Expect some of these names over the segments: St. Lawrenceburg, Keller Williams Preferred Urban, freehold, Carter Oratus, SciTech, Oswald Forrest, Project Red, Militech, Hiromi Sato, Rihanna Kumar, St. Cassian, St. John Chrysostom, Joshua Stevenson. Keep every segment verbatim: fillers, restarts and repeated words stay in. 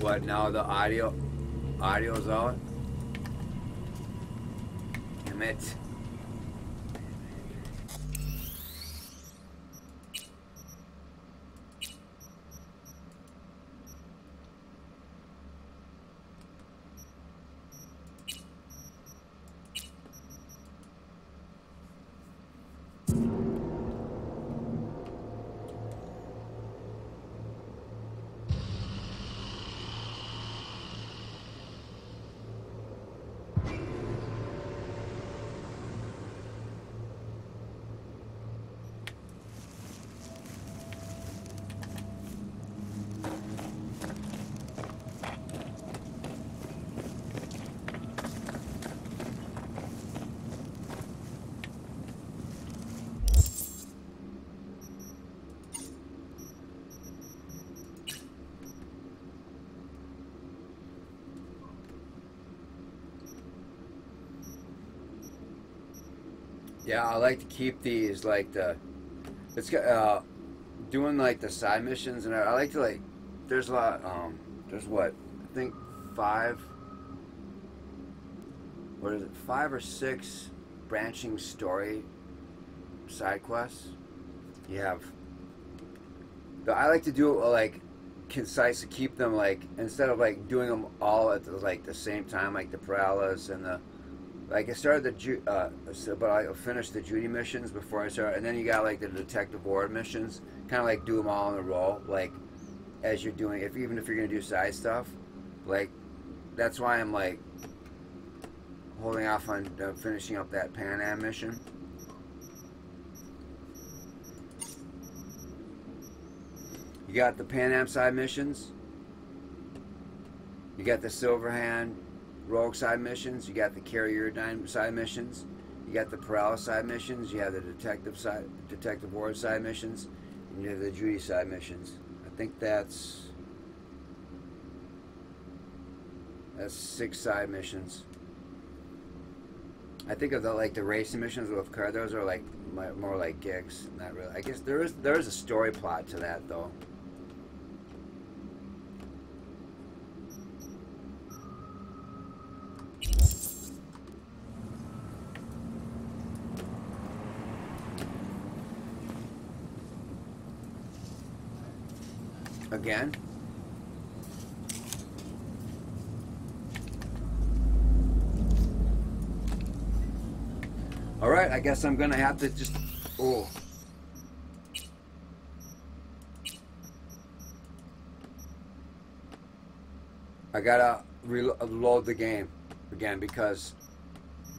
What, now the audio, audio's out? Damn it. Yeah, I like to keep these like the, it's uh, doing like the side missions, and I, I like to like. There's a lot. Um, there's what I think five. What is it? Five or six branching story side quests. You have. But I like to do it like concise to keep them like instead of like doing them all at the, like the same time, like the Paralis and the. Like, I started the, Ju uh, so, but I finished the Judy missions before I started, and then you got, like, the Detective Ward missions. Kind of, like, do them all in a row, like, as you're doing, if even if you're going to do side stuff. Like, that's why I'm, like, holding off on uh, finishing up that Pan Am mission. You got the Pan Am side missions. You got the Silverhand Rogue side missions, you got the Carrier side missions, you got the Paralysis side missions, you have the Detective side, Detective Ward side missions, and you have the Judy side missions. I think that's that's six side missions. I think of the like the racing missions with Car, those are like more like gigs, not really. I guess there is there is a story plot to that though. Again. All right, I guess I'm gonna have to just. Oh. I gotta reload the game again because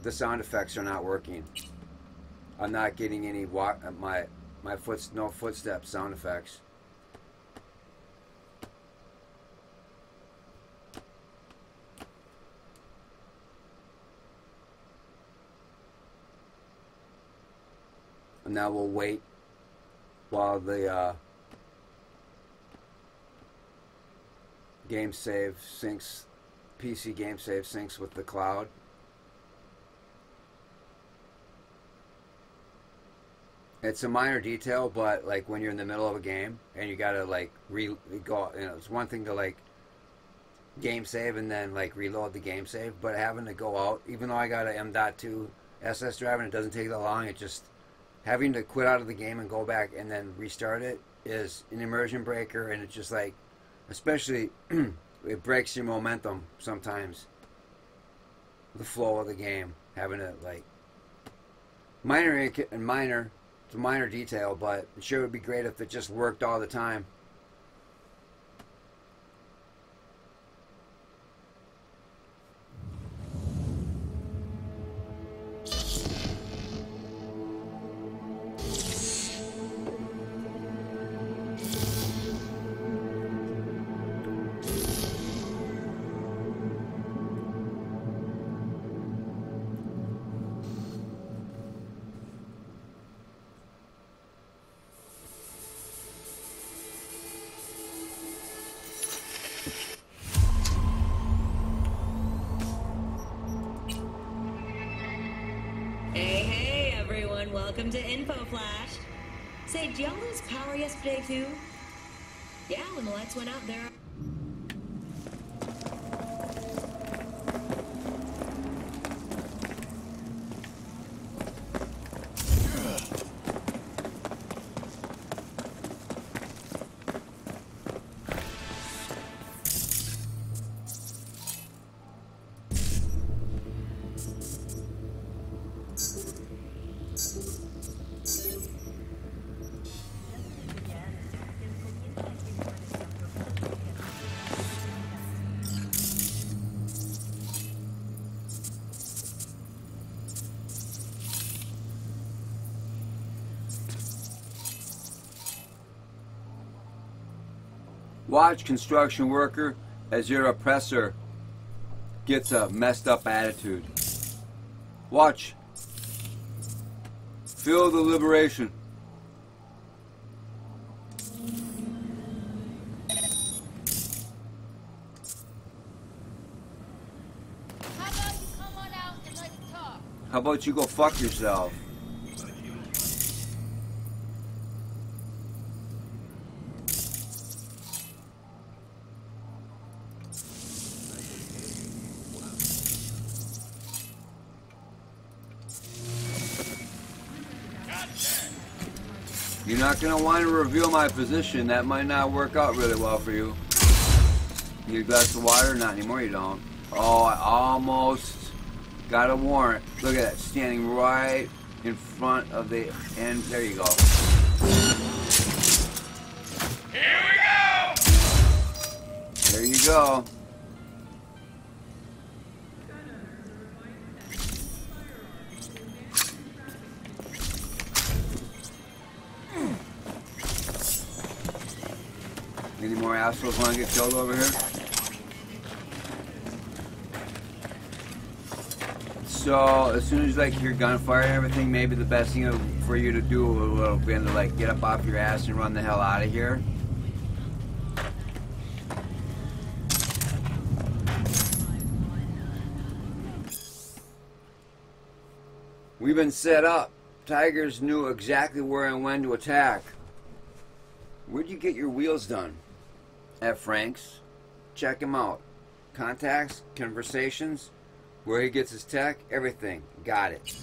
the sound effects are not working. I'm not getting any wa my my foot no footstep sound effects. Now we'll wait while the uh, game save syncs, P C game save syncs with the cloud. It's a minor detail, but like when you're in the middle of a game and you gotta like re go, you know, it's one thing to like game save and then like reload the game save, but having to go out, even though I got a M dot two S S drive and it doesn't take that long, it just having to quit out of the game and go back and then restart it is an immersion breaker, and it's just like, especially, it breaks your momentum sometimes. The flow of the game, having to like minor and minor, it's a minor detail, but it sure would be great if it just worked all the time. Yesterday too? Yeah, when the lights went out there. Watch construction worker as your oppressor gets a messed up attitude. Watch. Feel the liberation. How about you come on out and let's talk? How about you go fuck yourself? You're not going to want to reveal my position. That might not work out really well for you. Need a glass of water? Not anymore, you don't. Oh, I almost got a warrant. Look at that. Standing right in front of the end. There you go. Here we go! There you go. Any more assholes want to get killed over here? So, as soon as like you hear gunfire and everything, maybe the best thing for you to do will be to like get up off your ass and run the hell out of here. We've been set up. Tigers knew exactly where and when to attack. Where'd you get your wheels done? At Frank's. Check him out. Contacts, conversations, where he gets his tech, everything. Got it.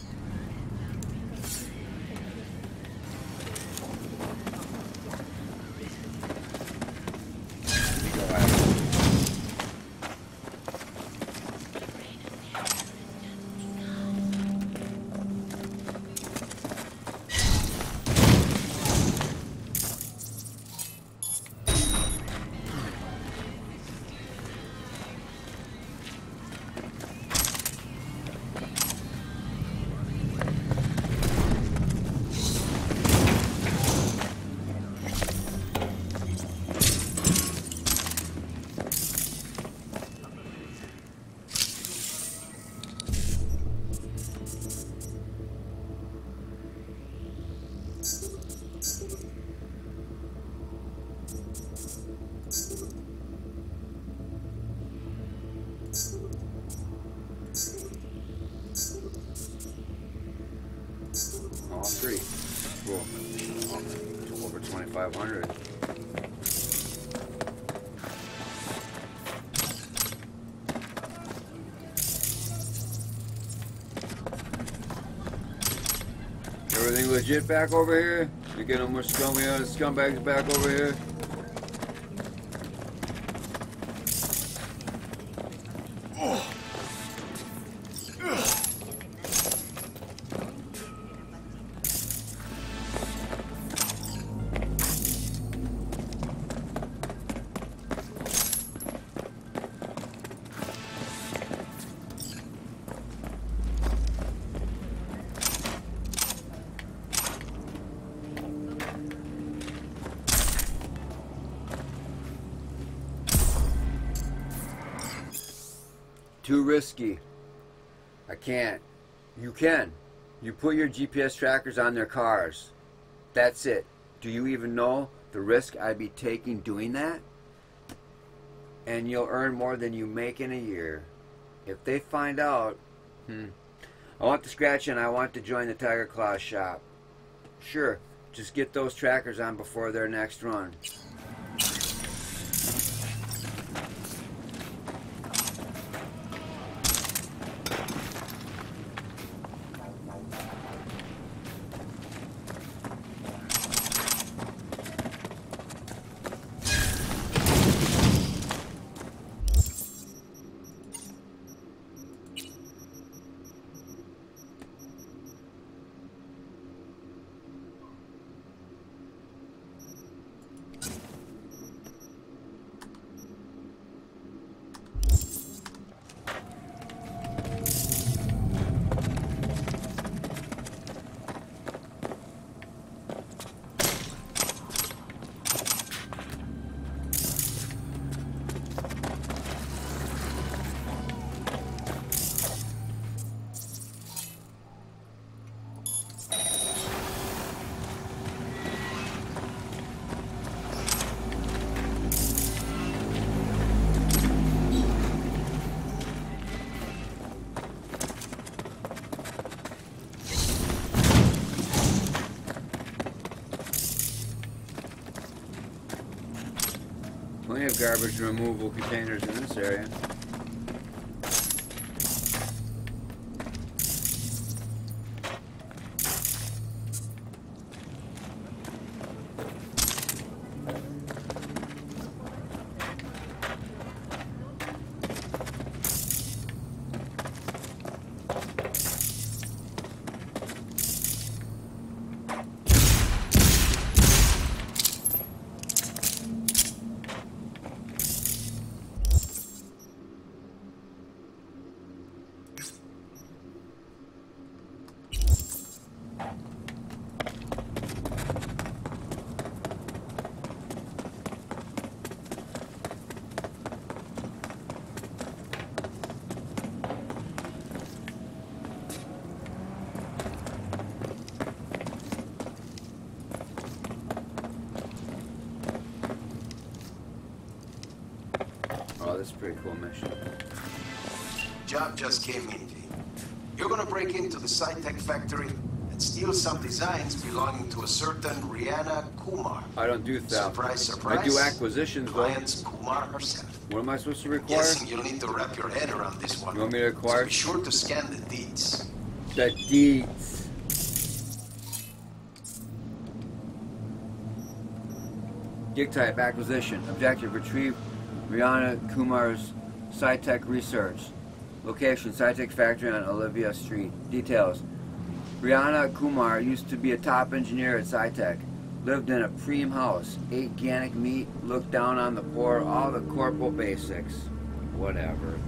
Everything legit back over here? You're getting no more scum scumbags back over here? Too risky. I can't. You can. You put your G P S trackers on their cars. That's it. Do you even know the risk I'd be taking doing that? And you'll earn more than you make in a year. If they find out, hmm. I want the scratch and I want to join the Tiger Claw shop. Sure, just get those trackers on before their next run. Plenty of garbage removal containers in this area. That's a pretty cool mission. Job just came in. You're gonna break into the SciTech factory and steal some designs belonging to a certain Rihanna Kumar. I don't do theft. Surprise, surprise. I do acquisitions, though. Clients Kumar herself. What am I supposed to require? Guessing you'll need to wrap your head around this one. You want me to require? So be sure to scan the deeds. The deeds. Gig type acquisition. Objective: retrieve Rihanna Kumar's SciTech research. Location: SciTech factory on Olivia Street. Details: Rihanna Kumar used to be a top engineer at SciTech. Lived in a preem house. Ate organic meat. Looked down on the poor. All the corporal basics. Whatever.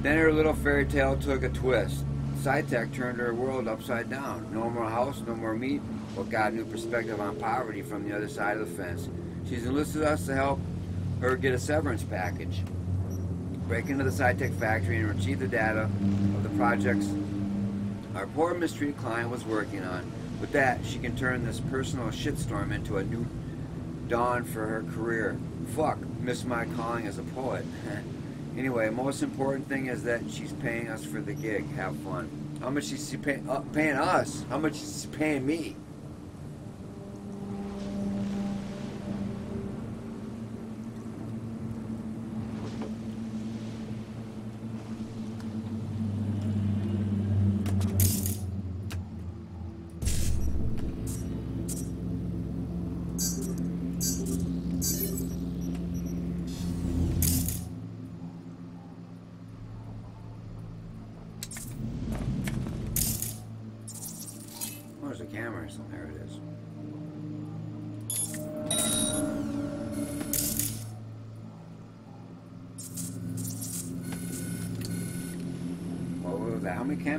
Then her little fairy tale took a twist. SciTech turned her world upside down. No more house, no more meat. Well, God, new perspective on poverty from the other side of the fence. She's enlisted us to help her get a severance package, break into the SciTech factory and retrieve the data of the projects our poor mistreated client was working on. With that, she can turn this personal shitstorm into a new dawn for her career. Fuck, miss my calling as a poet. Anyway, most important thing is that she's paying us for the gig. Have fun. How much is she pay, uh, paying us? How much is she paying me?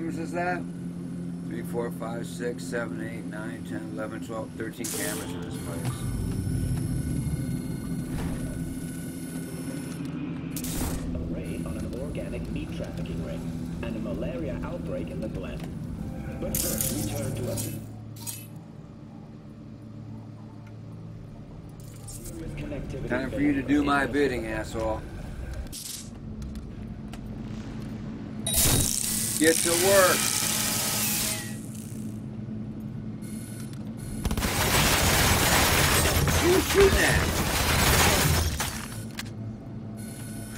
Is that three, four, five, six, seven, eight, nine, ten, eleven, twelve, thirteen cameras in this place? Time for you to do my bidding, asshole. Get to work. Who's shooting at?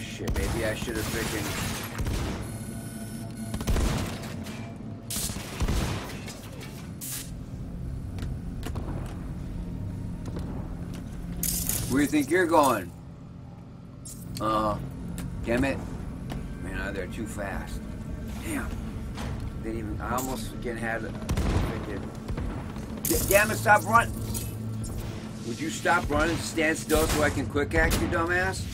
Shit, maybe I should have freaking... Where do you think you're going? Uh, damn it. Man, they're too fast. Damn. Didn't even, I almost again had it. Damn it, stop running. Would you stop running, stand still so I can quick act, you dumbass?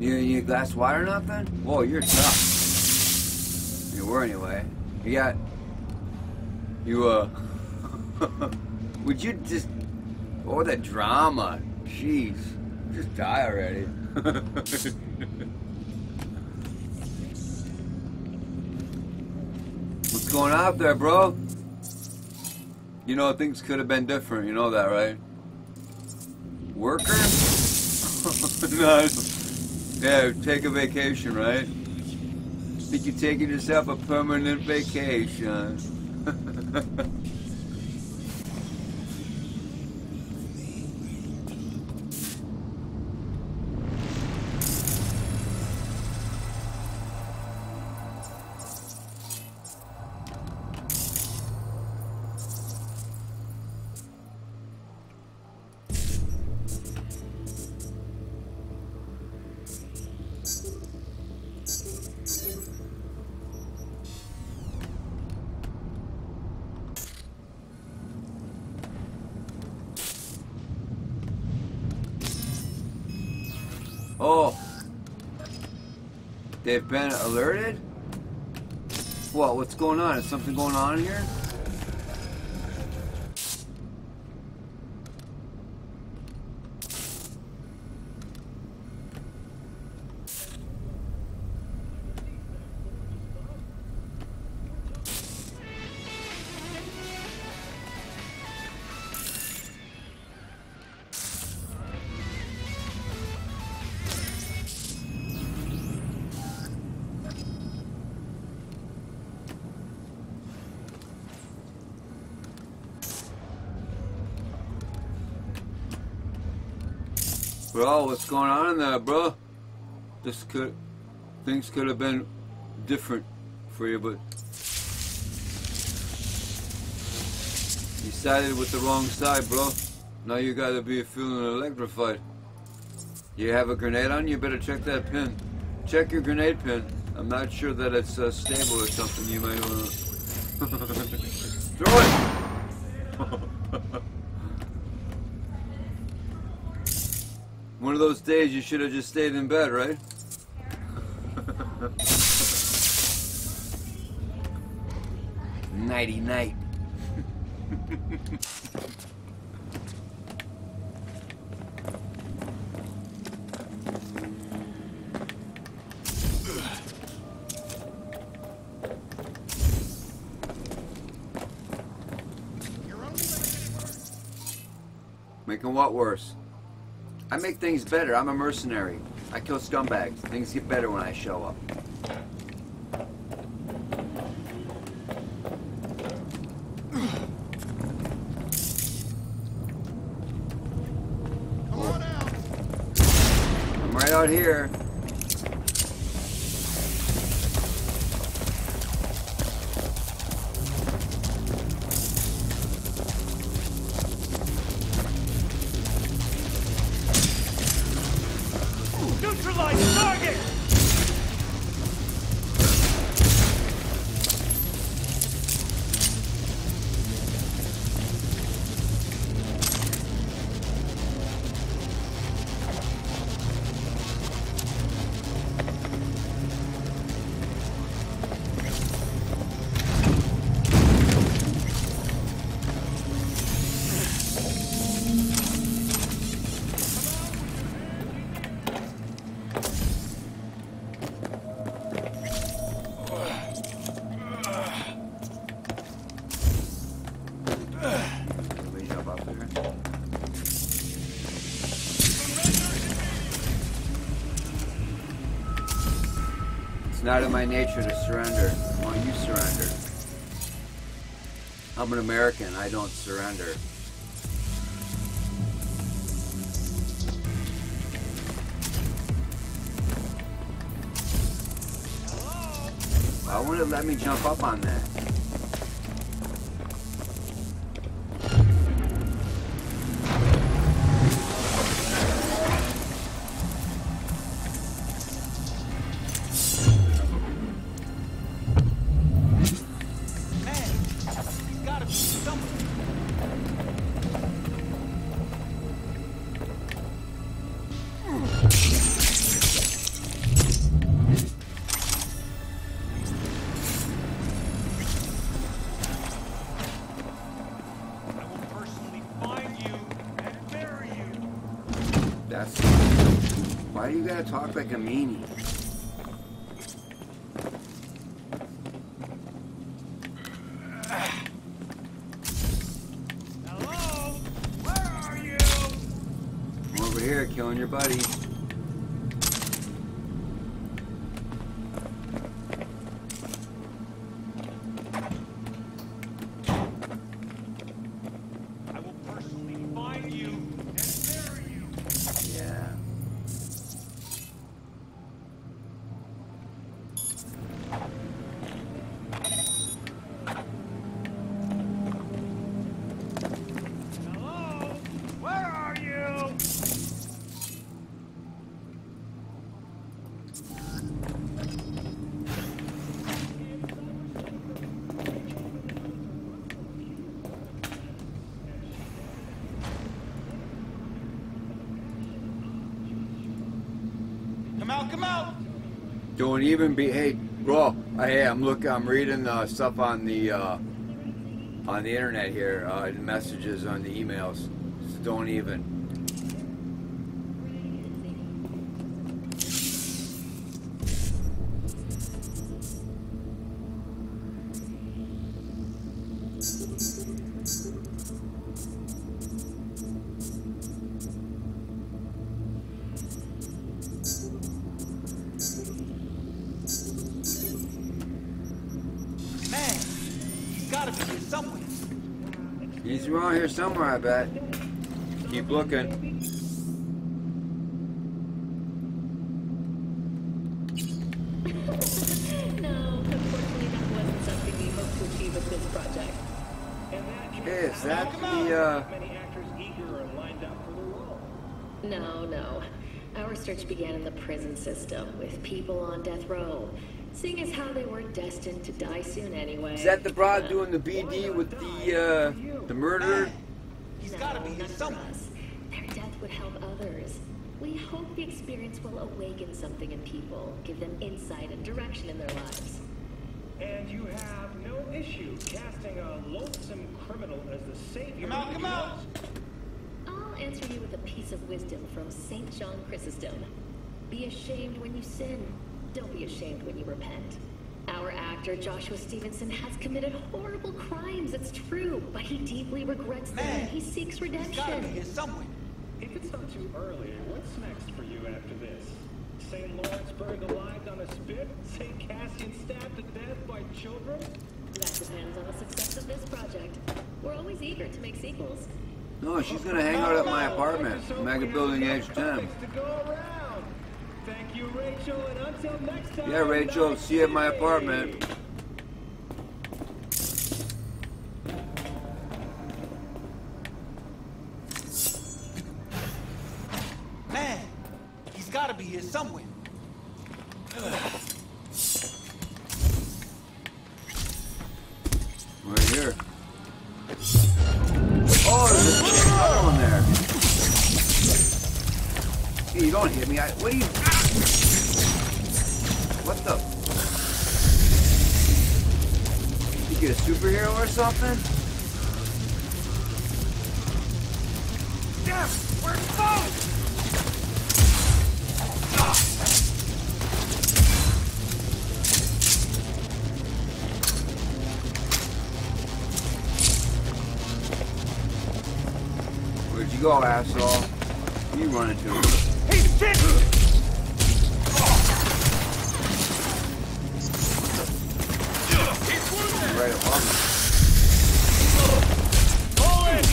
You, you glass water or nothing? Whoa, you're tough. You were anyway. You got... You, uh... Would you just... Oh, the drama. Jeez. Just die already. What's going on up there, bro? You know, things could have been different. You know that, right? Worker? No. Yeah, take a vacation, right? Think you're taking yourself a permanent vacation. They've been alerted? What? What's going on? Is something going on here? Bro, what's going on in there, bro? This could, things could have been different for you, but you sided with the wrong side, bro. Now you gotta be feeling electrified. You have a grenade on you? Better check that pin. Check your grenade pin. I'm not sure that it's uh, stable or something. You might wanna throw it. One of those days you should have just stayed in bed, right? Nighty night. Making what worse? I make things better. I'm a mercenary. I kill scumbags. Things get better when I show up. Come on out. I'm right out here. Not in my nature to surrender. Why you surrender? I'm an American. I don't surrender. Hello? Why wouldn't it let me jump up on that? Cass. Why do you gotta talk like a meanie? Hello? Where are you? I'm over here killing your buddy. Don't even be, hey, bro, hey, I'm look, I'm reading the stuff on the, uh, on the internet here, uh, the messages on the emails, so don't even. Somewhere, I bet. Keep looking. No, no. Our search began in the prison system with people on death row. Seeing as how they weren't destined to die soon anyway. Is that the broad uh, doing the B D with the, uh, the murderer? He's no, gotta be none for us. Their death would help others. We hope the experience will awaken something in people, give them insight and direction in their lives. And you have no issue casting a loathsome criminal as the savior. Come out, come out! I'll answer you with a piece of wisdom from Saint John Chrysostom. Be ashamed when you sin. Don't be ashamed when you repent. Our actor, Joshua Stevenson, has committed horrible crimes, it's true, but he deeply regrets Man, them and he seeks redemption. Gotta be here somewhere. If it's not too early, what's next for you after this? Saint Lawrenceburg alive on a spit? Saint Cassian stabbed to death by children? That depends on the success of this project. We're always eager to make sequels. No, she's gonna hang out at my apartment, Mega Building H ten. Thank you, Rachel, and until next time. Yeah, Rachel, see you at my apartment. Man, he's gotta be here somewhere. Ugh. Right here. Oh, there's another one there. Hey, you don't hit me. I, what are you... What the? You get a superhero or something? Yes! We're close! Where'd you go, asshole? You run into him. Hey, shit! Right along. Forward!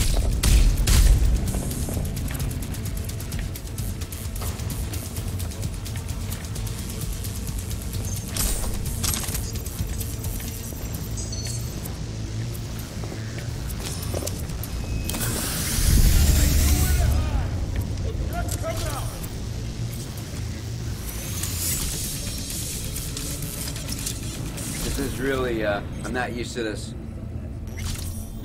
This is really uh I'm not used to this.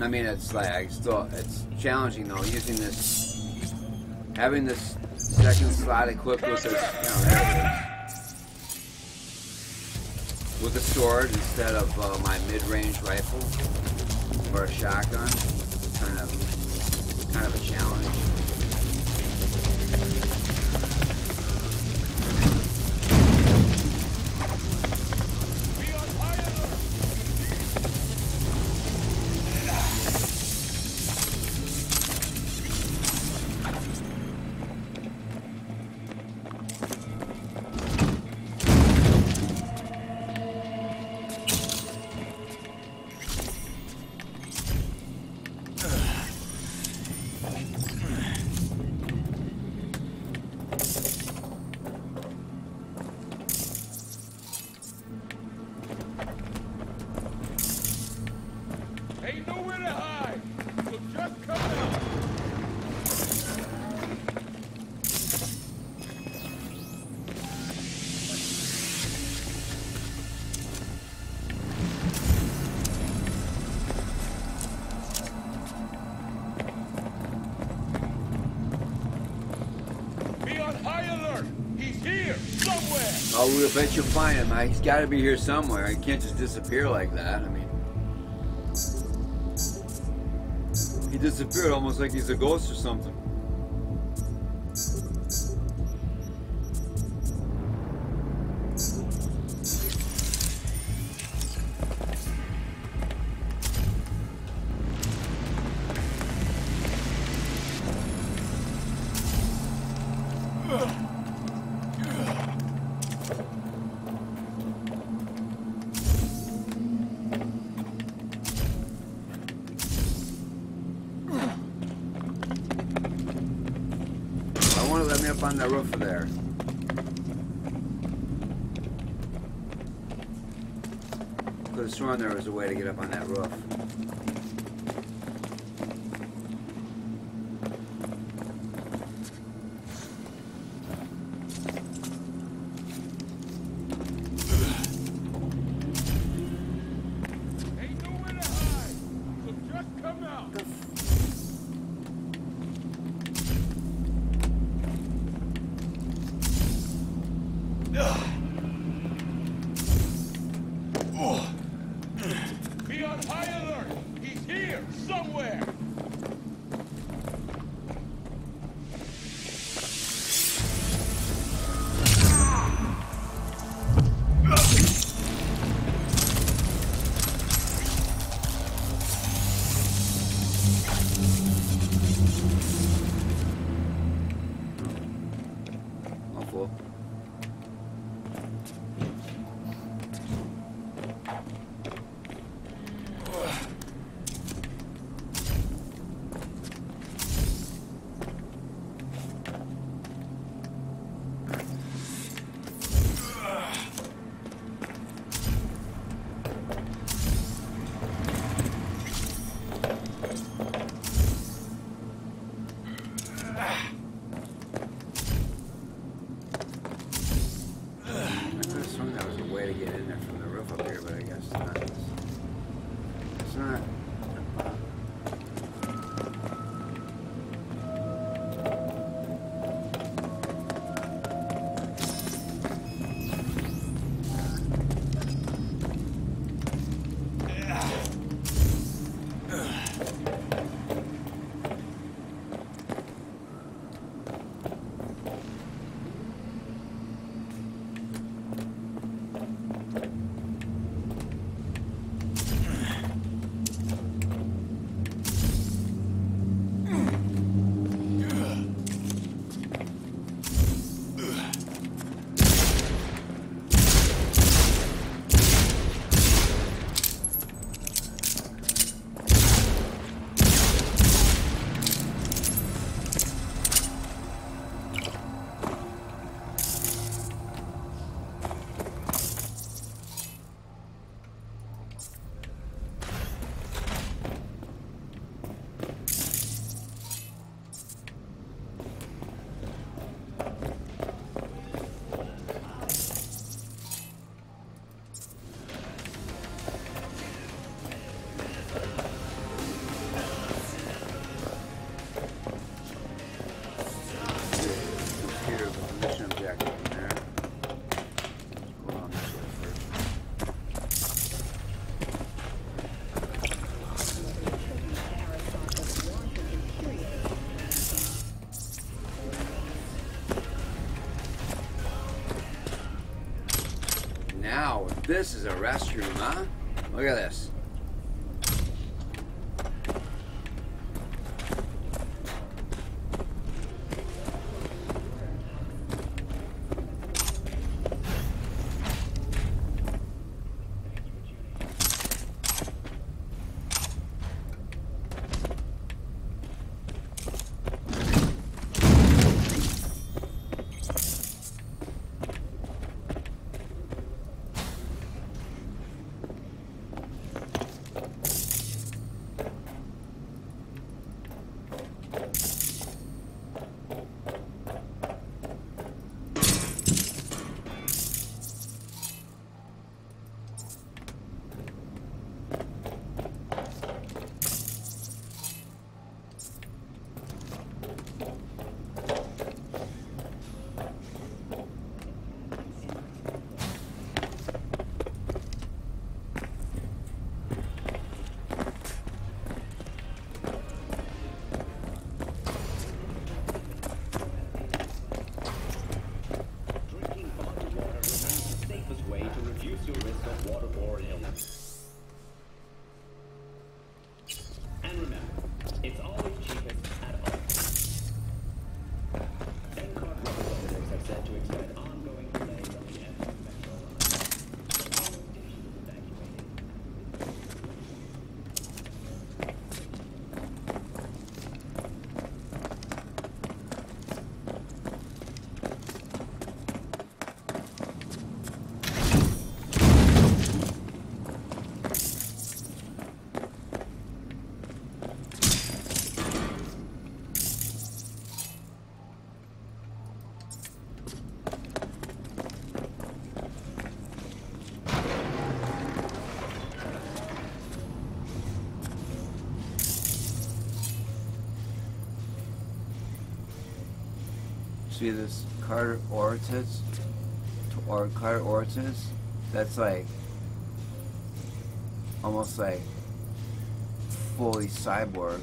I mean, it's like, I still, it's challenging though, using this, having this second slot equipped with this, you know, there it is. With a sword instead of uh, my mid-range rifle or a shotgun. Kind of, kind of a challenge. Oh, we'll bet you'll find him. He's got to be here somewhere. He can't just disappear like that. I mean, he disappeared almost like he's a ghost or something. There was a way to get up on that roof. Ain't nowhere to hide, so just come out. Ugh. This is a restroom, huh? Look at this. See this Carter Oratus or Carter Oratus that's like almost like fully cyborg.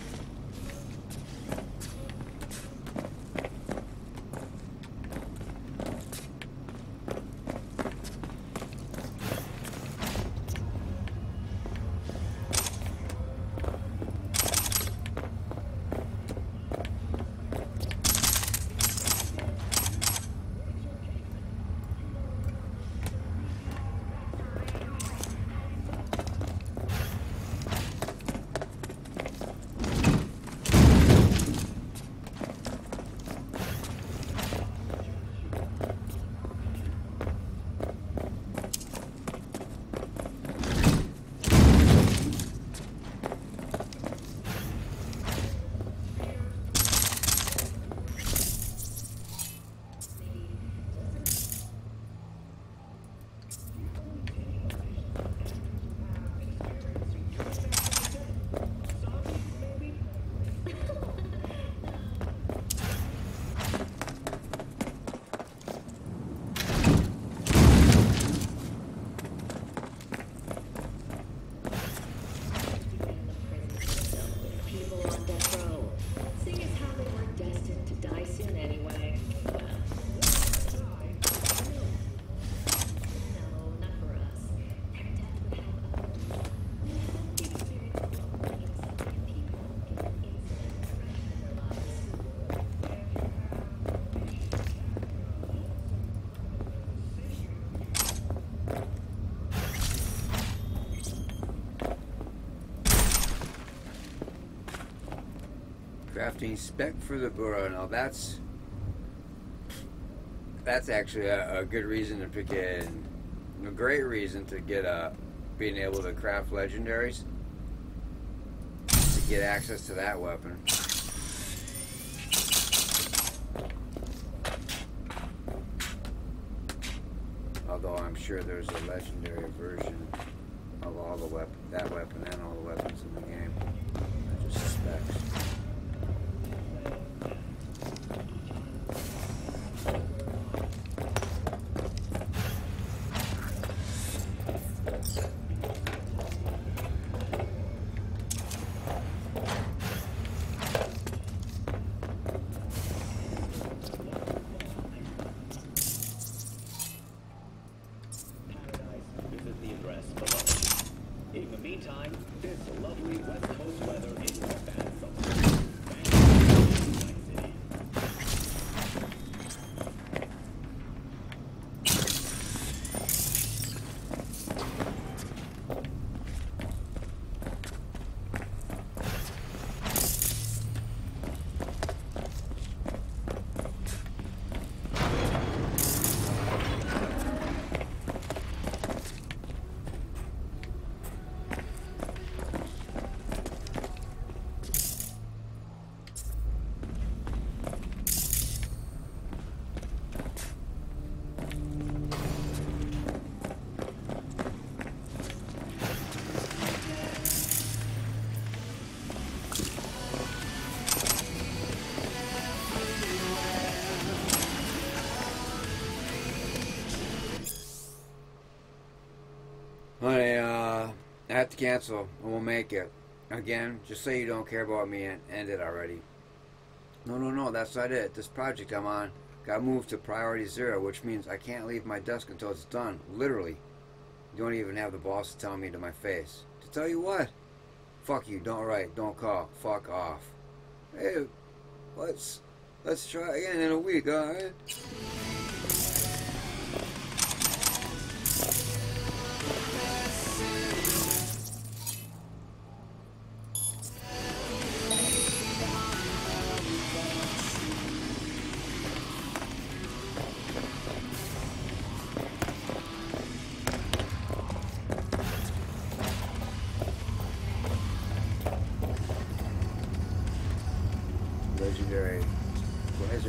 Drafting spec for the bureau. Now that's that's actually a, a good reason to pick in, a great reason to get a being able to craft legendaries to get access to that weapon. Although I'm sure there's a legendary version of all the weapon, that weapon and all the weapons in the game. I just suspect. Have to cancel and we'll make it again. Just say you don't care about me and end it already. No no no, that's not it. This project I'm on got moved to priority zero, which means I can't leave my desk until it's done. Literally. You don't even have the balls to tell me to my face. To tell you what? Fuck you. Don't write, don't call, fuck off. Hey, let's let's try again in a week, alright?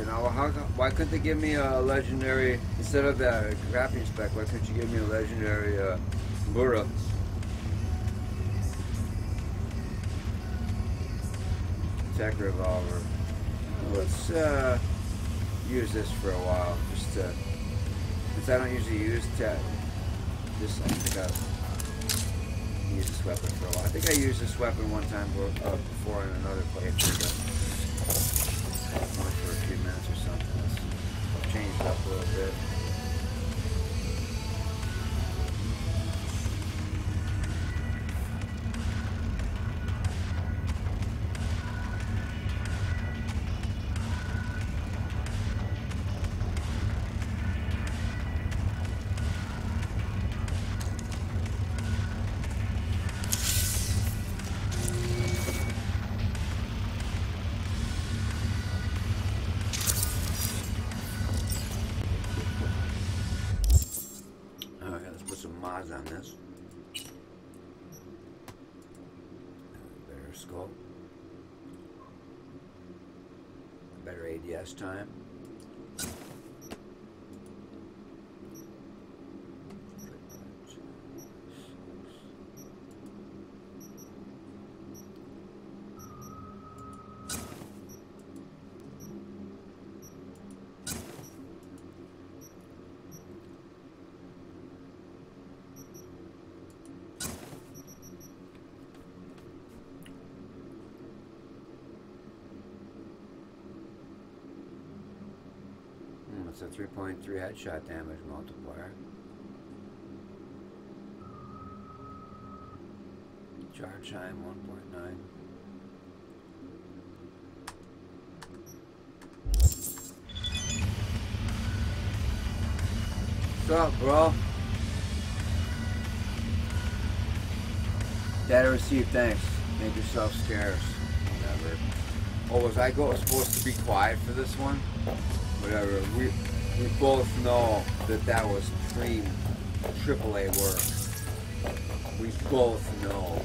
question. How, how, why couldn't they give me a legendary, instead of that grappling spec, why couldn't you give me a legendary uh, Burra? Tech revolver. Let's uh, use this for a while, just to, since I don't usually use tech, just I think I'll use this weapon for a while. I think I used this weapon one time uh, before in another playthrough. Only for a few minutes or something. Let's change it up a little bit. On this. Better scope. Better A D S time. It's a three point three headshot damage multiplier. Charge time one point nine. What's up, bro? Data received, thanks. Make yourself scarce. Whatever. Oh, was I go supposed to be quiet for this one? Whatever, we, we both know that that was pre-triple A work. We both know.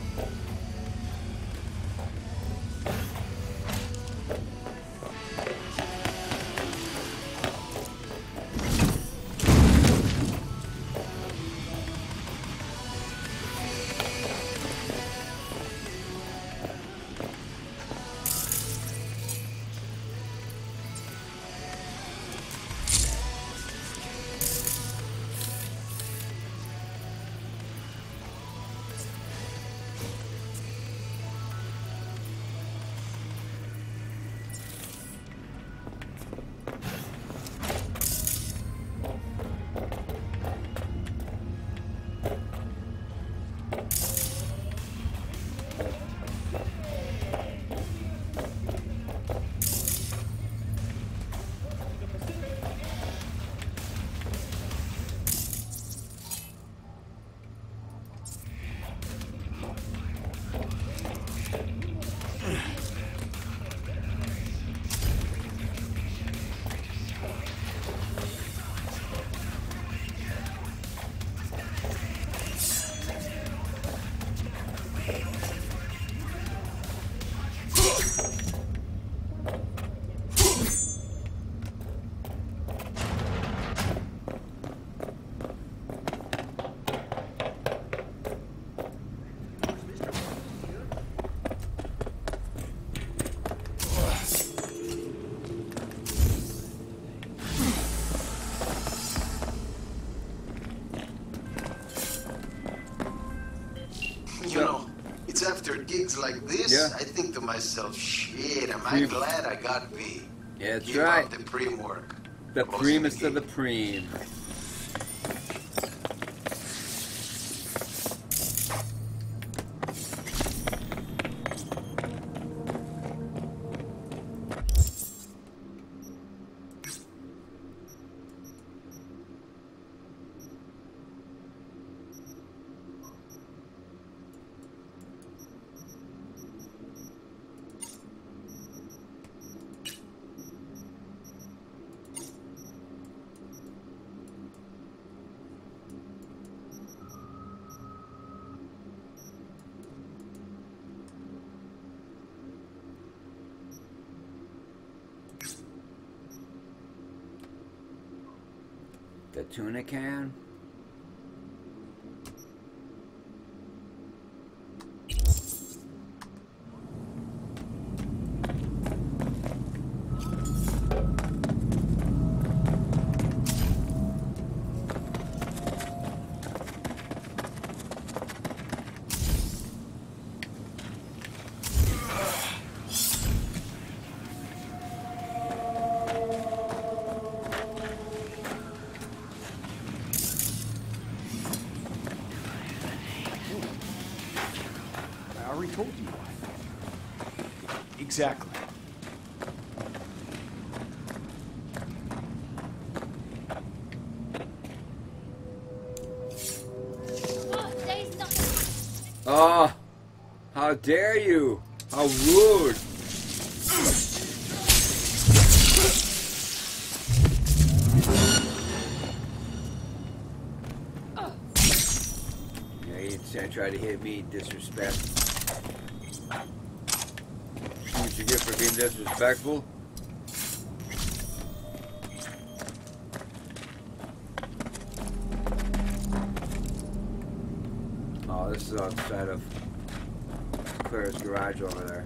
Gigs like this, yeah. I think to myself, shit, am I glad I got paid. Yeah, that's right. The preem work. The preemest of the preem. The tuna can. Exactly. Oh, how dare you! How rude! Yeah, you tried to hit me, disrespect. You get for being disrespectful. Oh, this is outside of Claire's garage over there.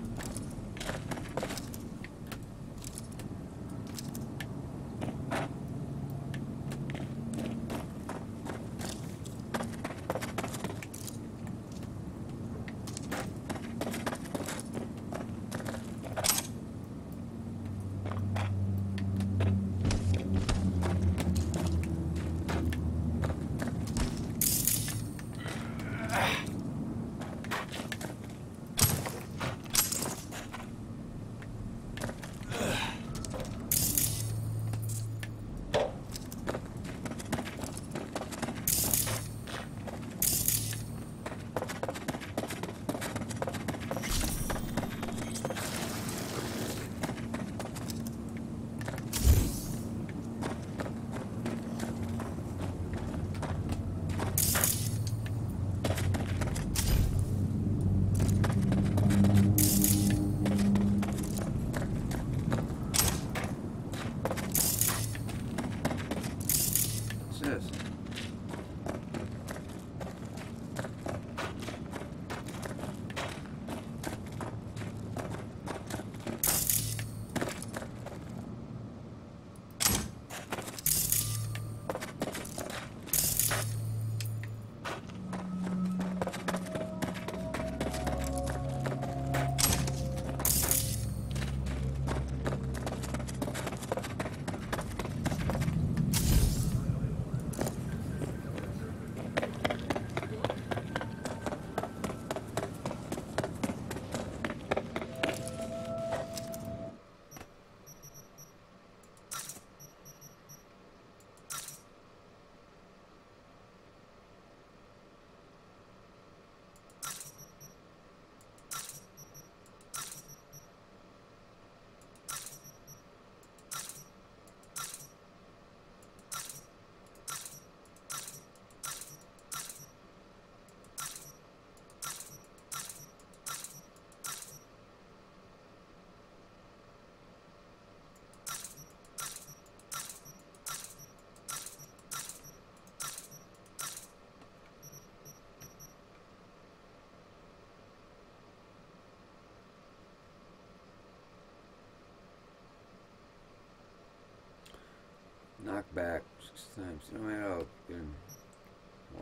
Knockback six times. No way I'll hold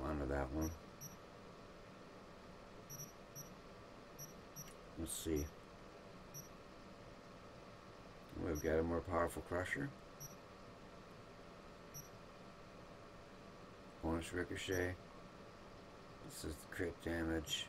on to that one. Let's see. We've got a more powerful crusher. Bonus ricochet. This is the crit damage.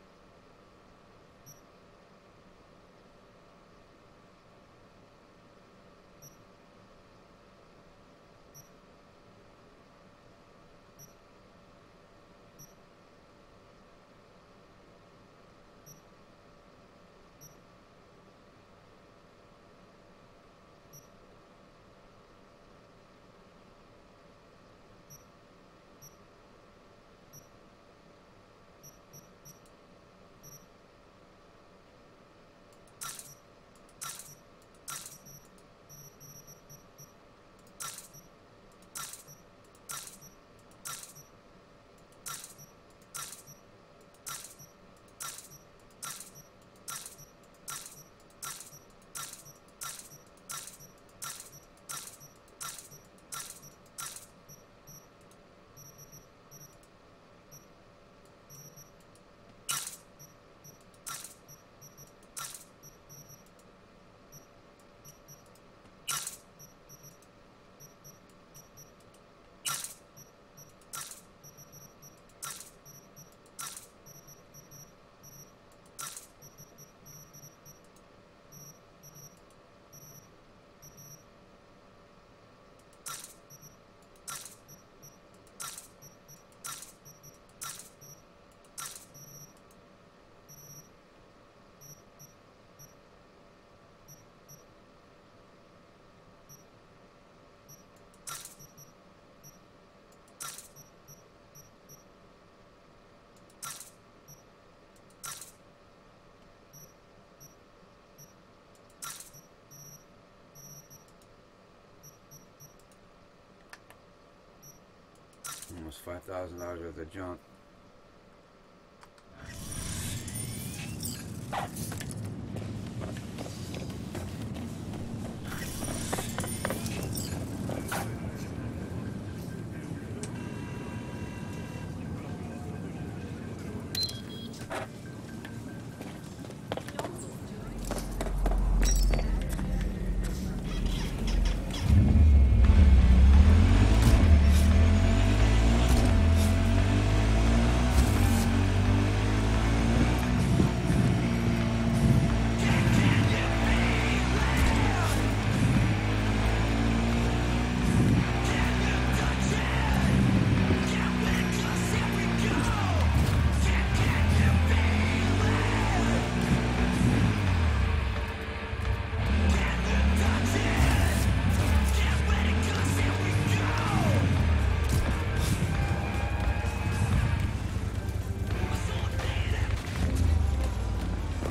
almost five thousand dollars worth of junk.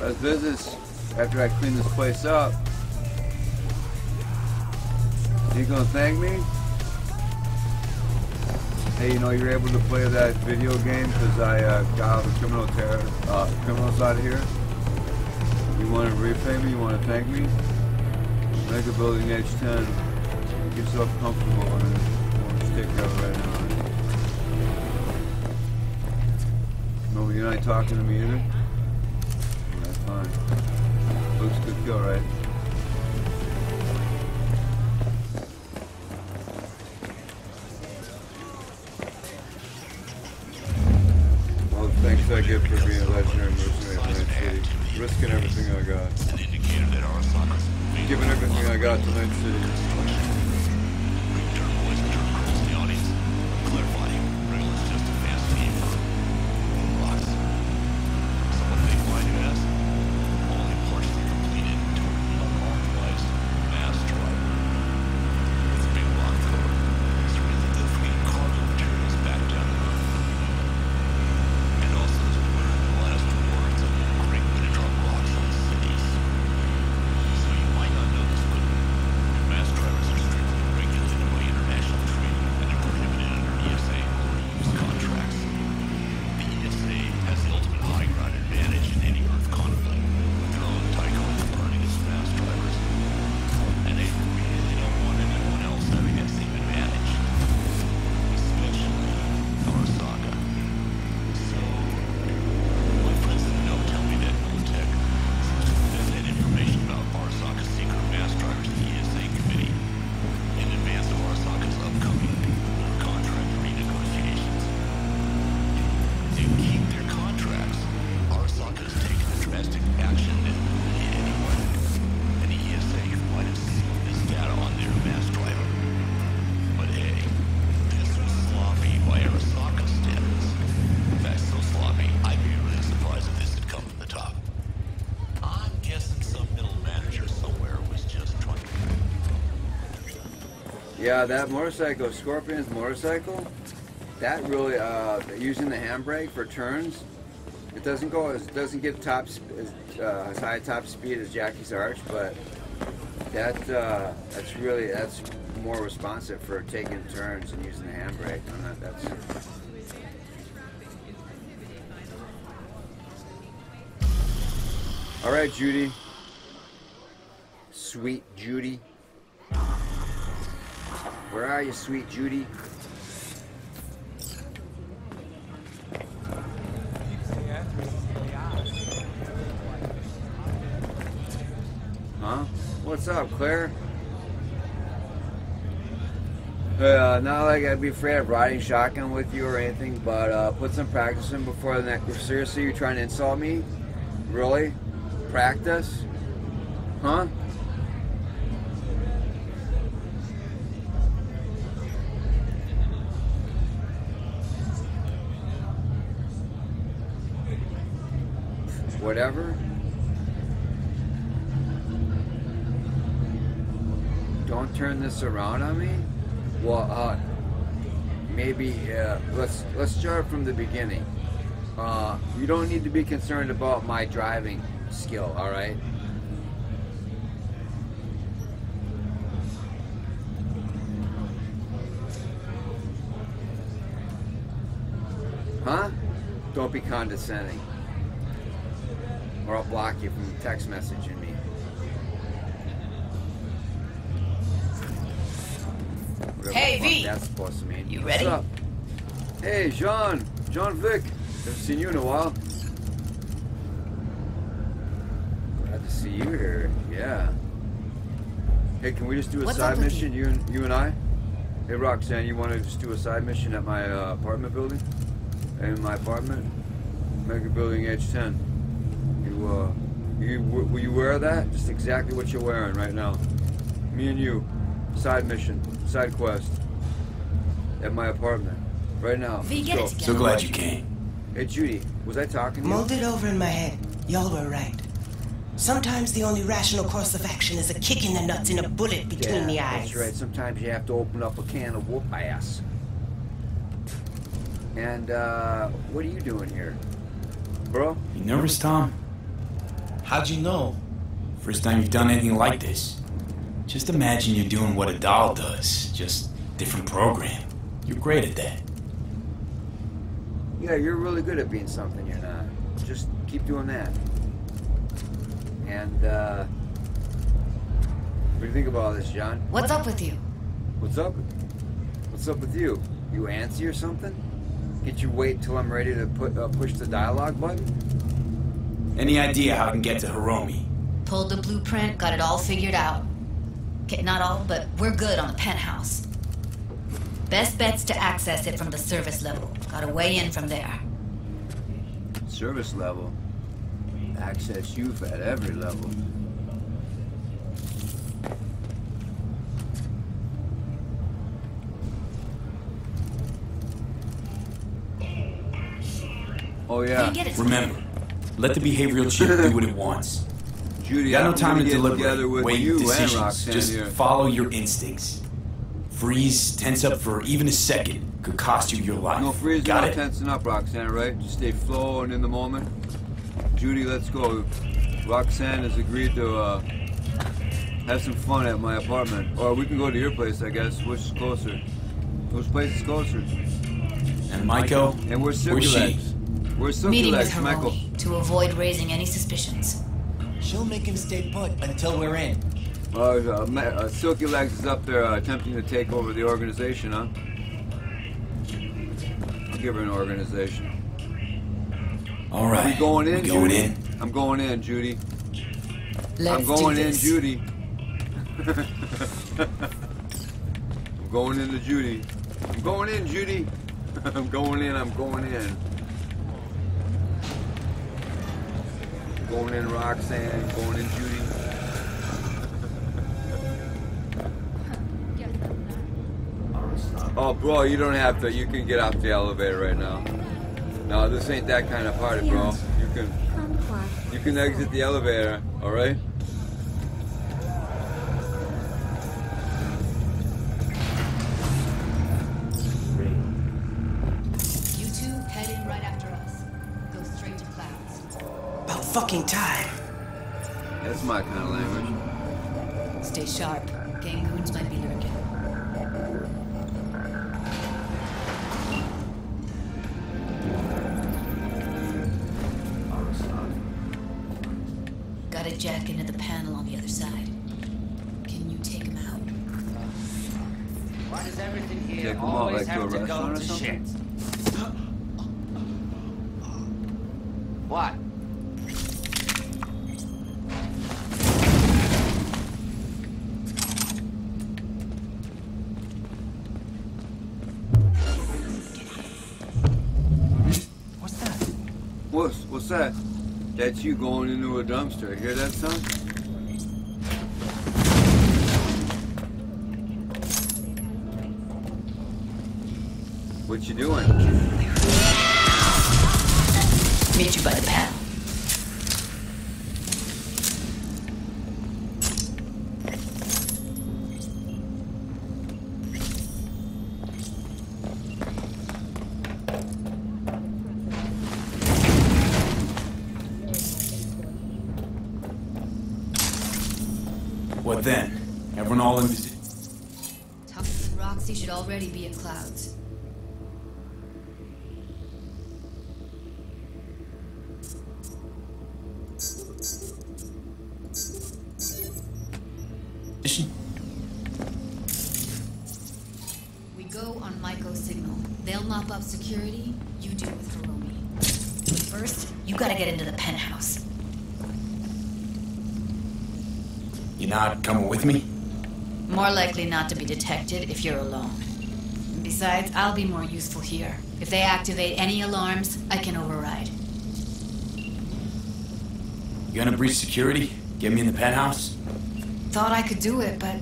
Let's visit after I clean this place up. You gonna thank me? Hey, you know you're able to play that video game because I uh, got all the criminal terror, uh, criminals out of here. You want to repay me? You want to thank me? Make a building H ten. Make yourself comfortable on a stick out right now. Remember, you're not talking to me either. Looks good to go, right? All the thanks I give for being a legendary mercenary of Lynch City. Risking everything I got. Giving everything I got to Lynch City. Yeah, that motorcycle, Scorpion's motorcycle, that really uh, using the handbrake for turns, it doesn't go, it doesn't get top as, uh, as high top speed as Jackie's Arch, but that uh, that's really that's more responsive for taking turns and using the handbrake. I'm not that's. All right, Judy. Sweet Judy. Where are you, sweet Judy? Huh? What's up, Claire? Uh, not like I'd be afraid of riding shotgun with you or anything, but uh, put some practice in before the next. Seriously, you're trying to insult me? Really? Practice? Huh? Whatever. Don't turn this around on me. Well, uh, maybe uh, let's let's start from the beginning. Uh, you don't need to be concerned about my driving skill, all right? Huh? Don't be condescending, or I'll block you from text messaging me. Whatever hey, V! That's supposed to mean. You ready? What's up? Hey, Jean! Jean Vic! Haven't seen you in a while. Glad to see you here. Yeah. Hey, can we just do a What's side mission, you? you and you and I? Hey, Roxanne, you want to just do a side mission at my uh, apartment building? In my apartment, Mega Building H ten. You, uh, you, w will you wear that? Just exactly what you're wearing right now. Me and you, side mission, side quest, at my apartment, right now. Go. So glad you came. Hey, Judy, was I talking to you? Mulled it over in my head. Y'all were right. Sometimes the only rational course of action is a kick in the nuts and a bullet between yeah, the eyes. That's right. Sometimes you have to open up a can of whoop ass. And, uh, what are you doing here? Bro? You nervous, Tom? How'd you know? First time you've done anything like this. Just imagine you're doing what a doll does. Just different program. You're great at that. Yeah, you're really good at being something you're not. Just keep doing that. And, uh... what do you think about all this, John? What's up with you? What's up? What's up with you? You antsy or something? Can't you wait till I'm ready to put, uh, push the dialogue button? Any idea how I can get to Hiromi? Pulled the blueprint, got it all figured out. Okay, not all, but we're good on the penthouse. Best bet's to access it from the service level. Got a way in from there. Service level? Access youth at every level. Oh yeah. Remember, let the behavioral chip do what it wants. Judy, you got no time to deliberate, weigh decisions. Just follow your instincts. Freeze, tense up for even a second could cost you your life. No freezing, got no it. Tensing up, Roxanne. Right? Just stay flow and in the moment. Judy, let's go. Roxanne has agreed to uh, have some fun at my apartment, or we can go to your place, I guess. Which is closer? Which place is closer? And Michael. And we're circulating. We're still meeting with Hiromi to avoid raising any suspicions. She'll make him stay put until we're in. Uh, uh, uh, Silky Legs is up there uh, attempting to take over the organization, huh? I'll give her an organization. All right. Are we going in? We going Judy? in. I'm going in, Judy. Let's I'm going do this. in, Judy. I'm going into Judy. I'm going in, Judy. I'm going in. I'm going in. Going in Roxanne, going in Judy. Oh, bro, you don't have to. You can get off the elevator right now. No, this ain't that kind of party, bro. You can, you can exit the elevator, all right? Fucking time. That's my kind of language. Stay sharp. Gang goons might be lurking. Got a jack into the panel on the other side. Can you take him out? Why does everything here take always like have to go to shit? What? What's that? That's you going into a dumpster. Hear that, son? What you doing? Meet you by the panel. But then, everyone all in visit. Thomas and Roxy should already be in clouds. go on Maiko's signal. They'll mop up security, you deal with Hiromi. First, you gotta get into the penthouse. You're not coming with me? More likely not to be detected if you're alone. Besides, I'll be more useful here. If they activate any alarms, I can override. You gonna breach security? Get me in the penthouse? Thought I could do it, but...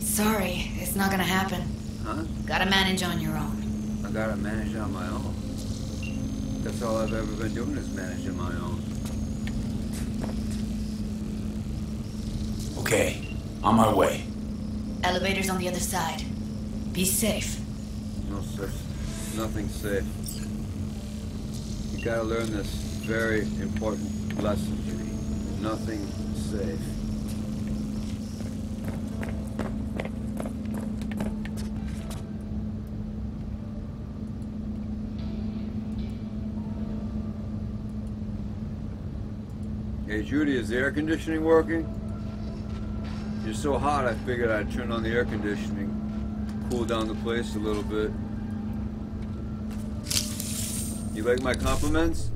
sorry, it's not gonna happen. Huh? Gotta manage on your own. I gotta manage on my own? That's all I've ever been doing is managing my own. Okay, on my way. Elevator's on the other side. Be safe. No, sir. Nothing's safe. You gotta learn this very important lesson, Judy. Nothing's safe. Hey, Judy, is the air conditioning working? You're so hot, I figured I'd turn on the air conditioning, cool down the place a little bit. You like my compliments?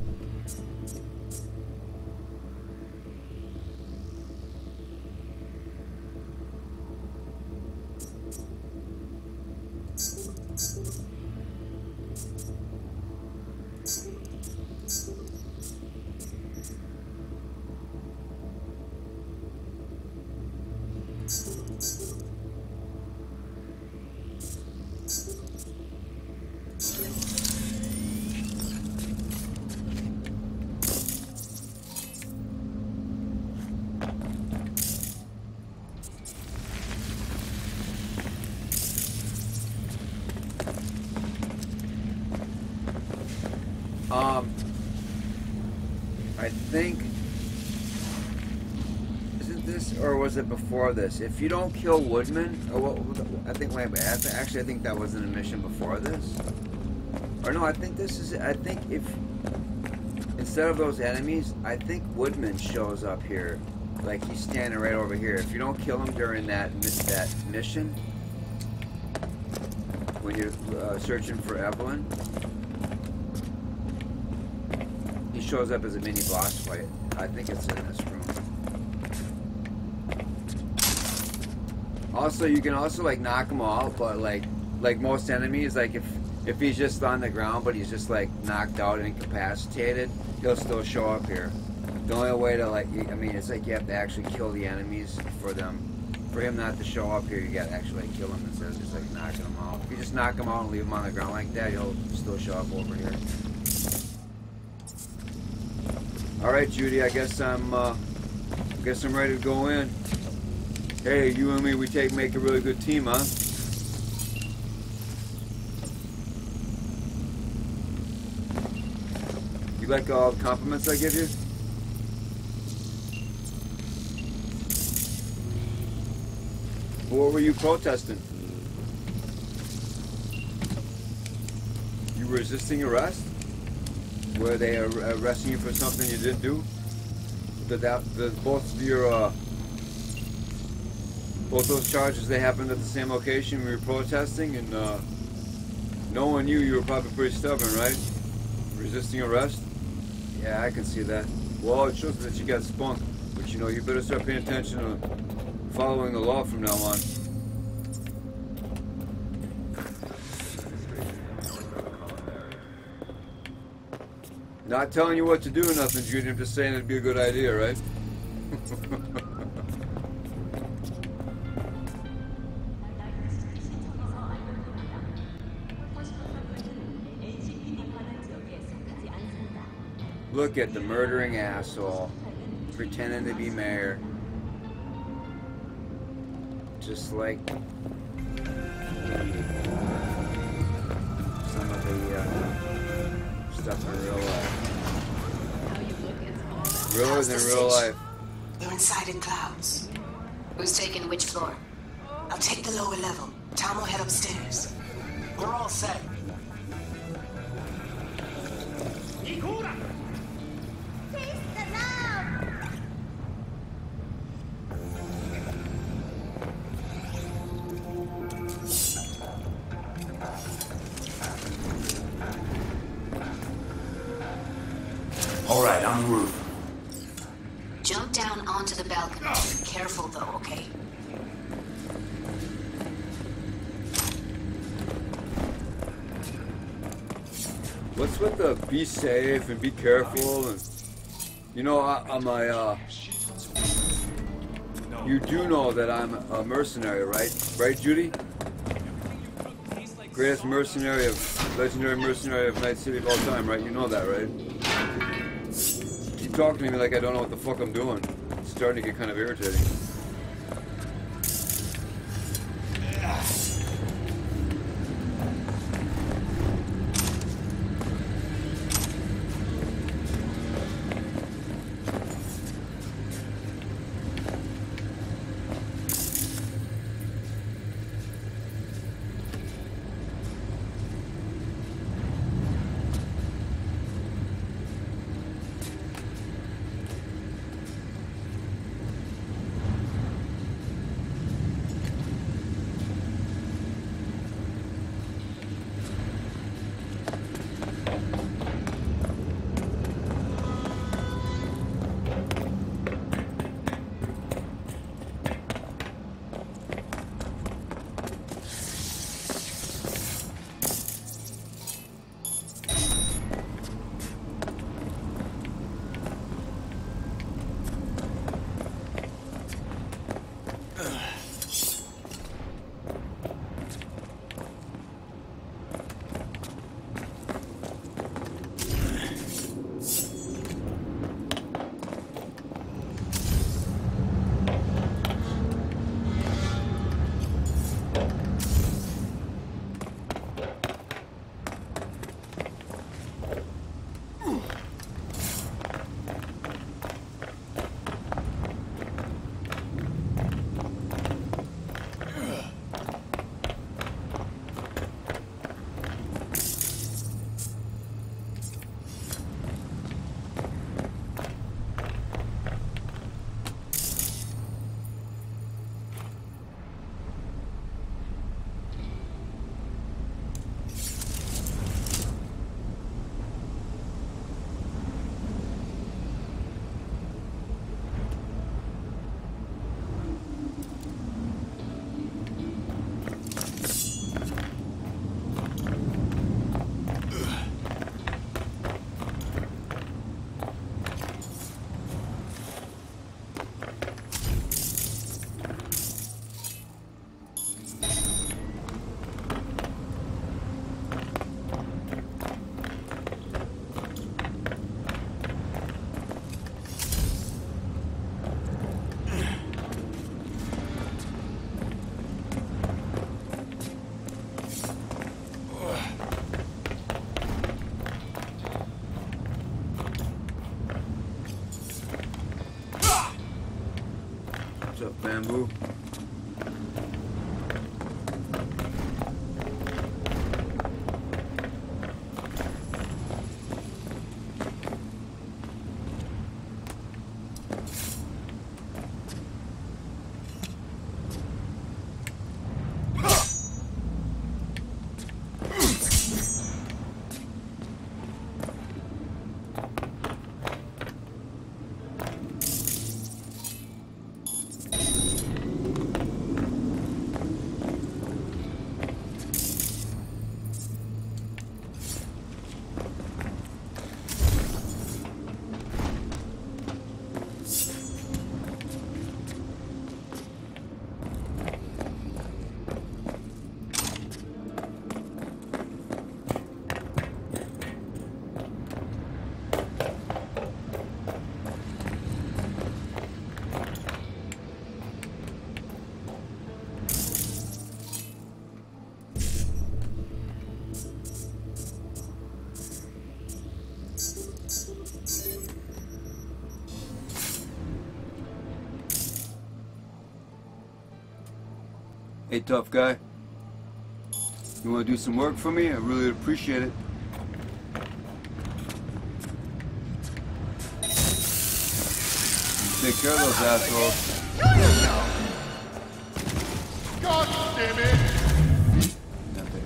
Um, I think, isn't this, or was it before this? If you don't kill Woodman, or what, was it, I think, wait, wait, actually I think that was an admission before this. Or no, I think this is, I think if, instead of those enemies, I think Woodman shows up here. Like, he's standing right over here. If you don't kill him during that, that mission, when you're uh, searching for Evelyn, shows up as a mini boss fight. I think it's in this room. Also, you can also like knock him out, but like, like most enemies, like if if he's just on the ground, but he's just like knocked out and incapacitated, he'll still show up here. The only way to like, I mean, it's like you have to actually kill the enemies for them, for him not to show up here. You got to actually like, kill him instead of just like knocking him out. If you just knock him out and leave him on the ground like that, he'll still show up over here. All right, Judy. I guess I'm. Uh, I guess I'm ready to go in. Hey, you and me, we take make a really good team, huh? You like all the compliments I give you? What were you protesting? You were resisting arrest? Were they arresting you for something you didn't do? Did that, did both of your, uh, both those charges, they happened at the same location we were protesting, and uh, knowing you, you were probably pretty stubborn, right? Resisting arrest? Yeah, I can see that. Well, it shows that you got spunk, but you know, you better start paying attention to following the law from now on. Not telling you what to do or nothing, Judy. I'm just saying it'd be a good idea, right? Look at the murdering asshole, pretending to be mayor. Just like some of the uh, stuff in real life. Real than real life. They're inside in clouds. Who's taking which floor? I'll take the lower level. Tom will head upstairs. We're all set. All right, on the roof. Jump down onto the balcony. Oh. Careful, though, okay? What's with the be safe and be careful and... You know, I, I'm a, uh... You do know that I'm a mercenary, right? Right, Judy? Greatest mercenary of... Legendary mercenary of Night City of all time, right? You know that, right? Keep talking to me like I don't know what the fuck I'm doing. It's starting to get kind of irritating. Bamboo. Hey, tough guy. You want to do some work for me? I really appreciate it. Take care of those assholes. Kill yourself! God damn it! Nothing.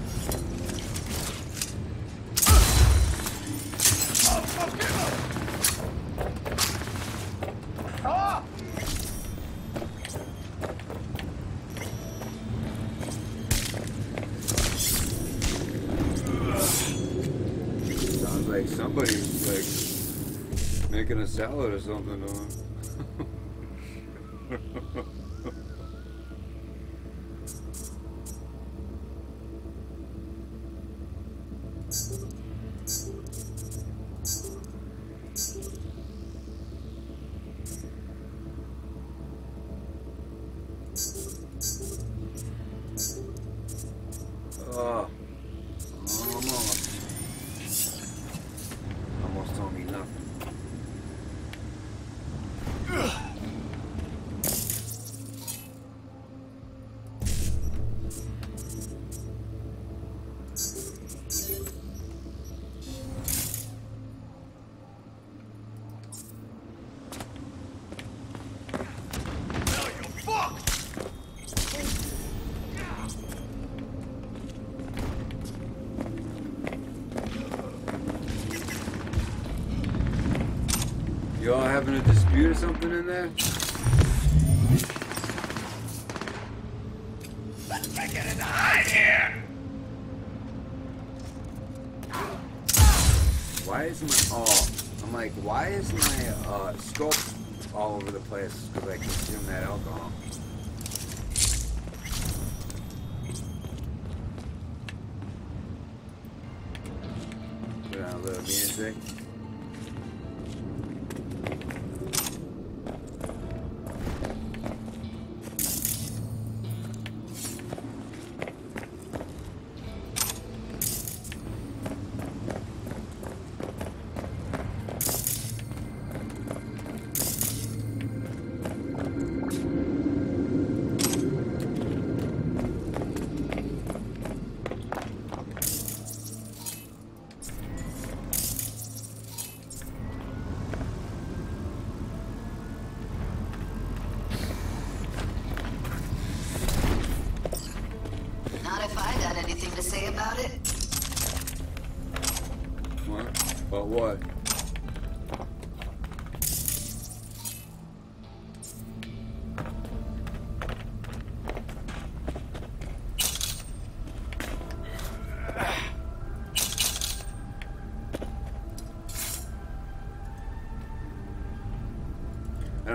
like somebody was like making a salad or something on it. Having a dispute or something in there? Why is my oh I'm like why is my uh scope all over the place? Because I consume that alcohol. Put on a little music.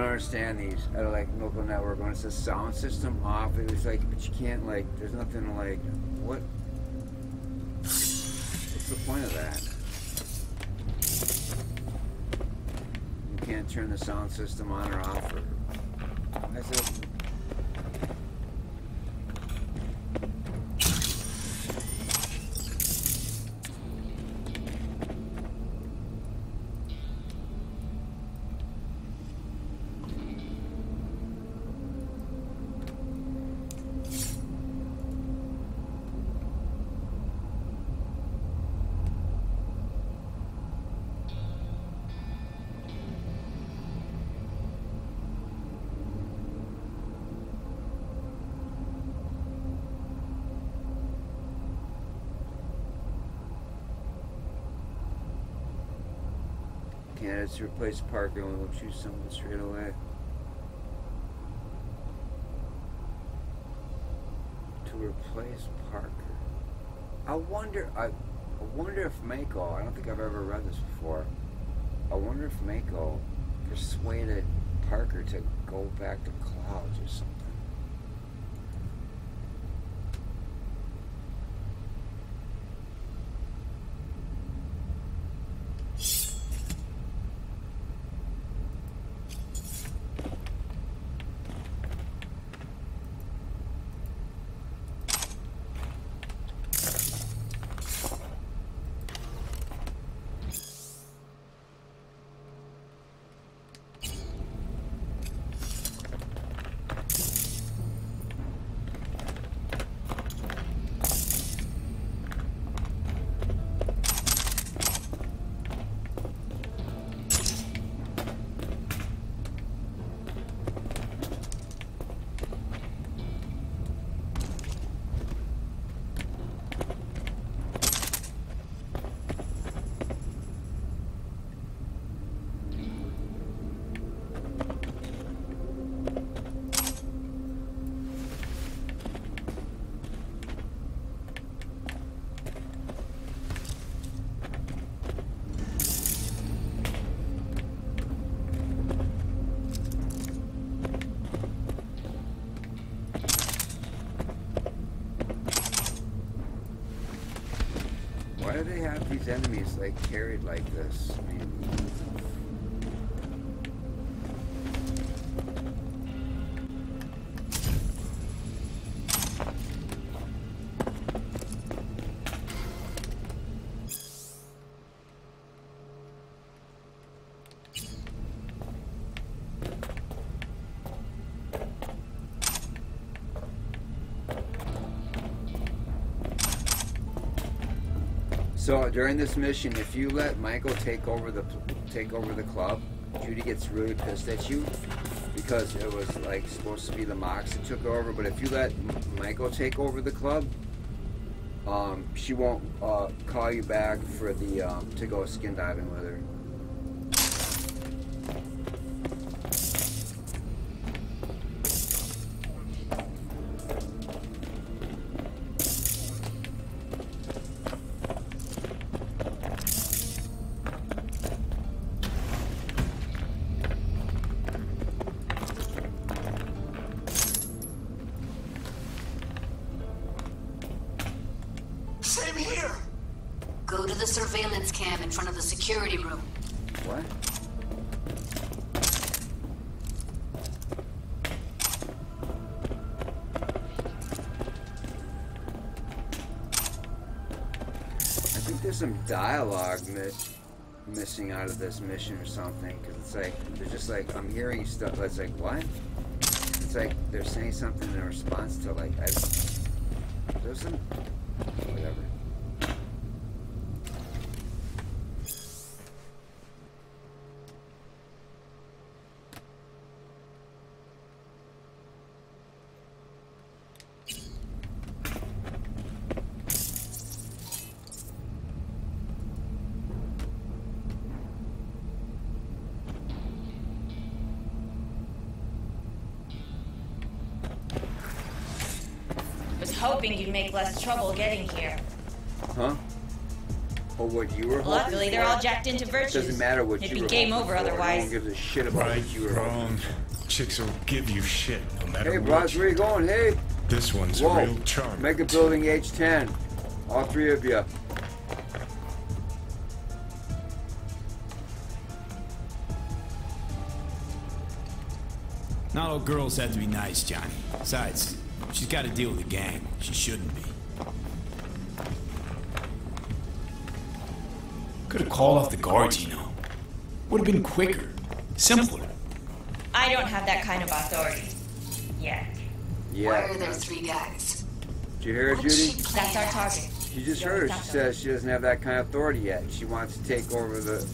Understand these at a like local network when it's a sound system off, it was like, but you can't like, there's nothing like, what? What's the point of that? You can't turn the sound system on or off. Or, I said, to replace Parker and we'll choose someone straight away. To replace Parker. I wonder I, I wonder if Mako, I don't think I've ever read this before. I wonder if Mako persuaded Parker to go back to college or something. Why do they have these enemies like carried like this? I mean, so during this mission, if you let Michael take over the take over the club, Judy gets really pissed at you because it was like supposed to be the Mox that took over. But if you let Michael take over the club, um, she won't uh, call you back for the um, to go skin diving with her. Dialogue miss, missing out of this mission or something, because it's like they're just like, I'm hearing stuff that's like, what? It's like they're saying something in response to like I there's some whatever. You'd make less trouble getting here. Huh? Or what you were hoping? Luckily, they're all jacked into virtues. Doesn't matter what It'd you were It'd be game over for. Otherwise. No one gives a shit about right, what you were wrong. Chicks will give you shit no matter what. Hey, Bros, where you going? Hey! This one's Whoa. a real charm. Mega Building H ten. All three of you. Not all girls have to be nice, Johnny. Besides, she's got to deal with the gang. She shouldn't be. Could have called off the guards, you know. Would have been quicker, simpler. I don't have that kind of authority. Yeah. Yeah. Why are there three guys? Did you hear her, Judy? That's our target. She just heard. She says she doesn't have that kind of authority yet. She wants to take over the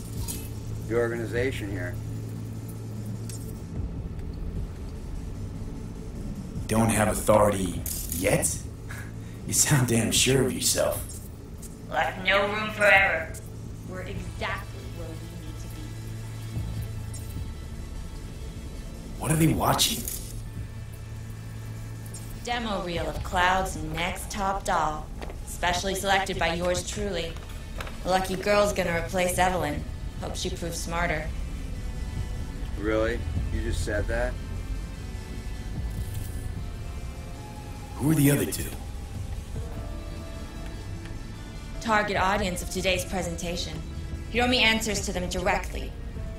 the organization here. Don't have authority yet? You sound damn sure of yourself. Left no room for error. We're exactly where we need to be. What are they watching? Demo reel of Cloud's next top doll, specially selected by yours truly. The lucky girl's gonna replace Evelyn. Hope she proves smarter. Really? You just said that? Who are the other two? Target audience of today's presentation. He only answers to them directly.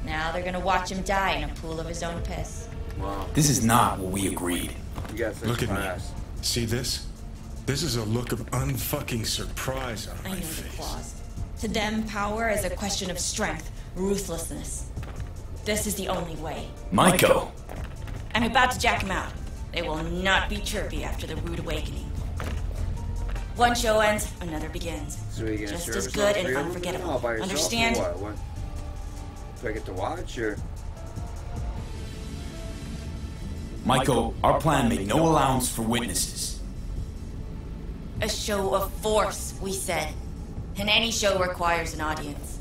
Now they're gonna watch him die in a pool of his own piss. Wow. This is not what we agreed. Look at me. See this? This is a look of unfucking surprise on my face. To them, power is a question of strength, ruthlessness. This is the only way. Michael! I'm about to jack him out. They will not be chirpy after the rude awakening. One show ends, another begins. So just as good and unforgettable. Understand? What? What? Do I get to watch or? Michael, our plan made no allowance for witnesses. A show of force, we said. And any show requires an audience.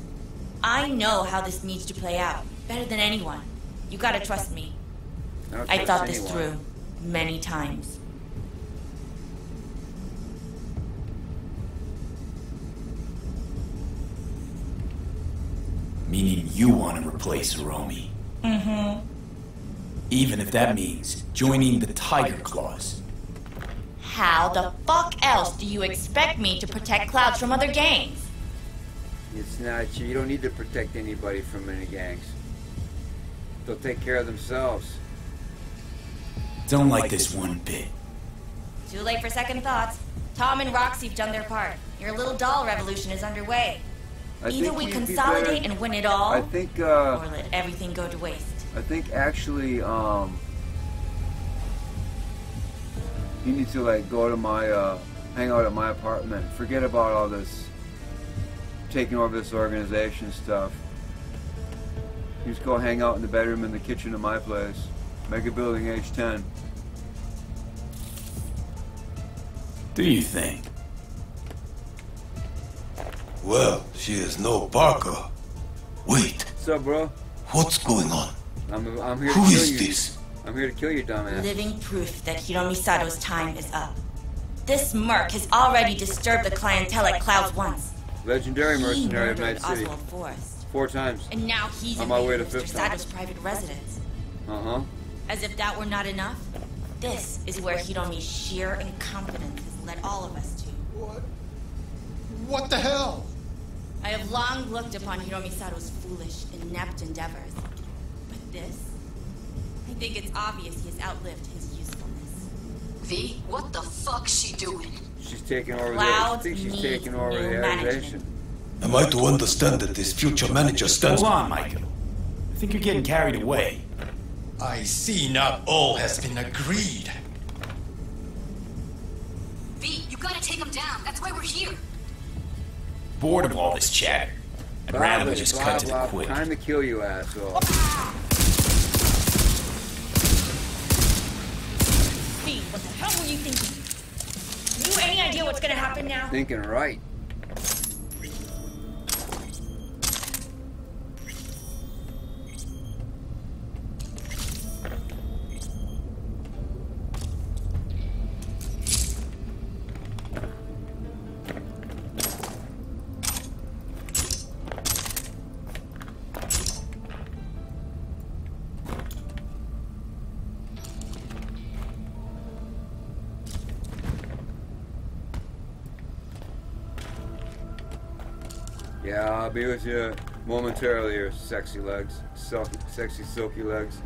I know how this needs to play out better than anyone. You gotta trust me. I, I thought this anyone. through. Many times. Meaning you want to replace Hiromi. Mm-hmm. Even if that means joining the Tiger Claws. How the fuck else do you expect me to protect Clouds from other gangs? It's not, you don't need to protect anybody from any gangs. They'll take care of themselves. Don't, don't like, like this one bit. Too late for second thoughts. Tom and Roxy've done their part. Your little doll revolution is underway. I Either we consolidate and win it all, I think, uh, or let everything go to waste. I think actually, um, you need to like go to my, uh, hang out at my apartment. Forget about all this taking over this organization stuff. You just go hang out in the bedroom in the kitchen of my place. Make a building H ten. Do you think? Well, she is no Parker. Wait. What's up, bro? What's going on? I'm, I'm here Who to kill is you. this? I'm here to kill you, dumbass. Living proof that Hiromi Sato's time is up. This merc has already disturbed the clientele at Clouds once. Legendary mercenary of Night City. Oswald Forrest. Four times. And now he's on my way to Mister Sato's private residence. Uh-huh. As if that were not enough, this is where Hiromi's sheer incompetence has led all of us to. What? What the hell? I have long looked upon Hiromi Sato's foolish, inept endeavors. But this? I think it's obvious he has outlived his usefulness. V, what the fuck's she doing? She's taking over the... I think she's taking over the organization. Am I to understand that this future manager stands... Hold on, Michael. I think you're getting carried away. I see not all has been agreed. V, you gotta take him down. That's why we're here. Bored of all this chatter. I'd Bob, rather just Bob, cut to Bob, the quick. Time to kill you, asshole. Steve, what the hell were you thinking? You any idea what's gonna happen now? Thinking right. I'll be with you momentarily, your sexy legs. Self sexy, silky legs.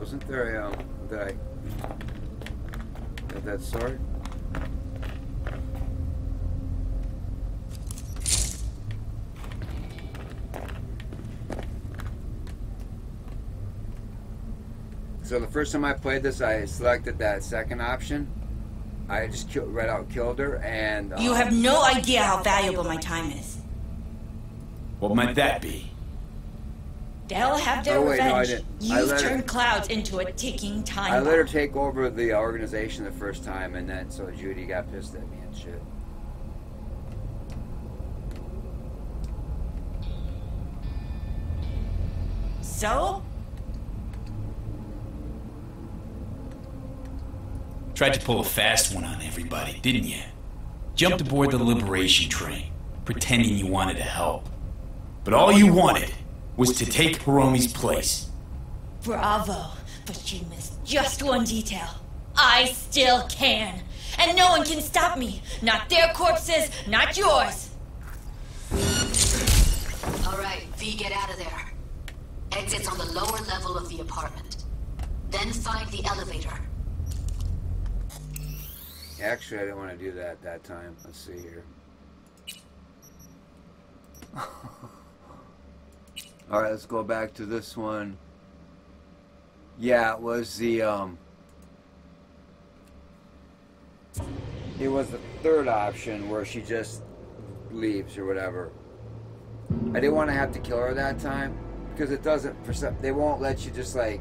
Wasn't there a, um, did I have that sword? So the first time I played this, I selected that second option. I just killed, right out killed her, and... Um, you have no idea how valuable my time is. What might that be? They'll have their oh, wait, revenge. No, You've turned her, Clouds into a ticking time I bomb. Let her take over the organization the first time, and then so Judy got pissed at me and shit. So? Tried to pull a fast one on everybody, didn't you? Jumped aboard the liberation train, pretending you wanted to help. But all you wanted was to take Hiromi's place. Bravo, but you missed just one detail. I still can. And no one can stop me. Not their corpses, not yours. All right, V, get out of there. Exit's on the lower level of the apartment. Then find the elevator. Actually, I didn't want to do that that time. Let's see here. Alright, let's go back to this one. Yeah, it was the, um... It was the third option where she just leaves or whatever. I didn't want to have to kill her that time. Because it doesn't... For some, they won't let you just, like,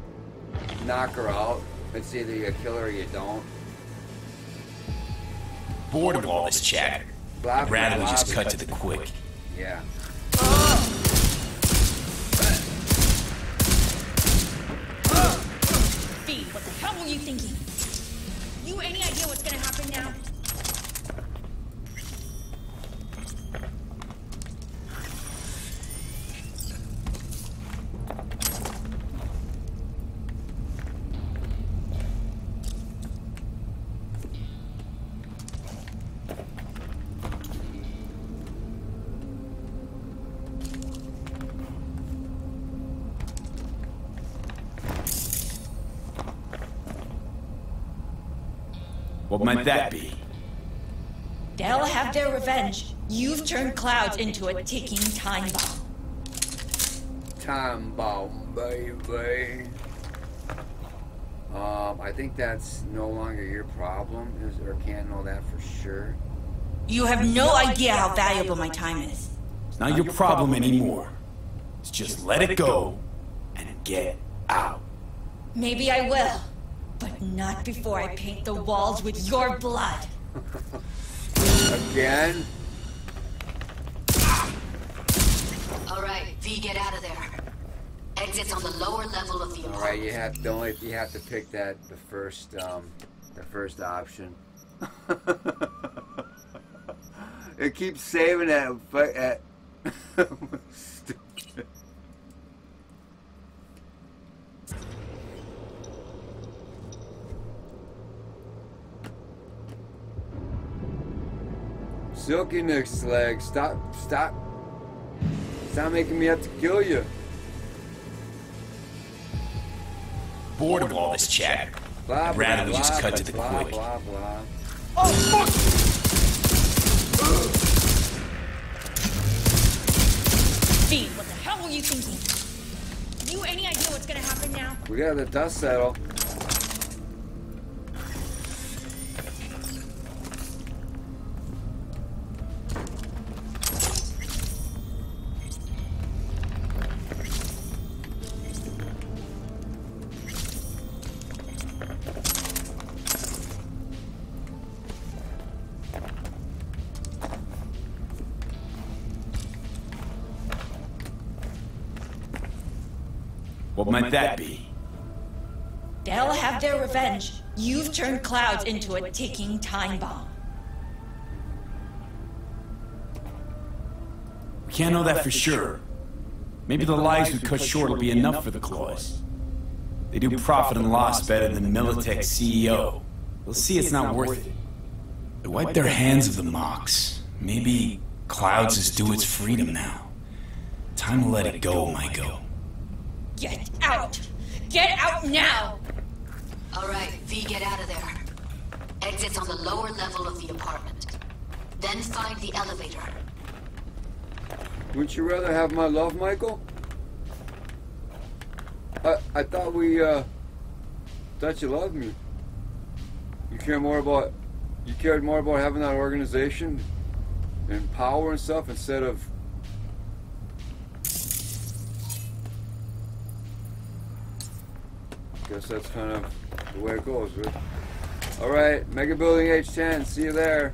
knock her out. It's either you kill her or you don't. Bored of all this chatter. I'd rather we just cut to the quick. Yeah. Oh! Oh! V, what the hell were you thinking? You any idea what's gonna happen now? What might that be? They'll have their revenge. You've turned clouds into a ticking time bomb. Time bomb, baby. Um, I think that's no longer your problem, is, or can't know that for sure. You have no idea how valuable my time is. It's not your problem anymore. It's just let it go and get out. Maybe I will, but not before I paint the walls with your blood. Again? All right, V, get out of there. Exits on the lower level of the apartment. All right, you have to only you have to pick that the first um the first option. It keeps saving at at stupid. Silky Nick's leg, stop, stop, stop making me have to kill you. Bored of all this chat. Blah, I'd rather blah, we just blah, cut blah, to the blah, quick. Blah, blah. Oh fuck! Steve, what the hell were you thinking? You any idea what's gonna happen now? We got the dust settle. What might that be? They'll have their revenge. You've turned clouds into a ticking time bomb. We can't know that for sure. Maybe the lives we cut short will be enough for the claws. They do profit and loss better than Militech C E O. They'll see it's not worth it. They wipe their hands of the mocks. Maybe clouds is due its freedom now. Time to let it go, Michael. Get out! Get out now! Alright, V, get out of there. Exit's on the lower level of the apartment. Then find the elevator. Wouldn't you rather have my love, Michael? I, I thought we, uh... thought you loved me. You care more about... You cared more about having that organization and power and stuff instead of... I guess that's kind of the way it goes, right? Alright, Mega Building H ten, see you there.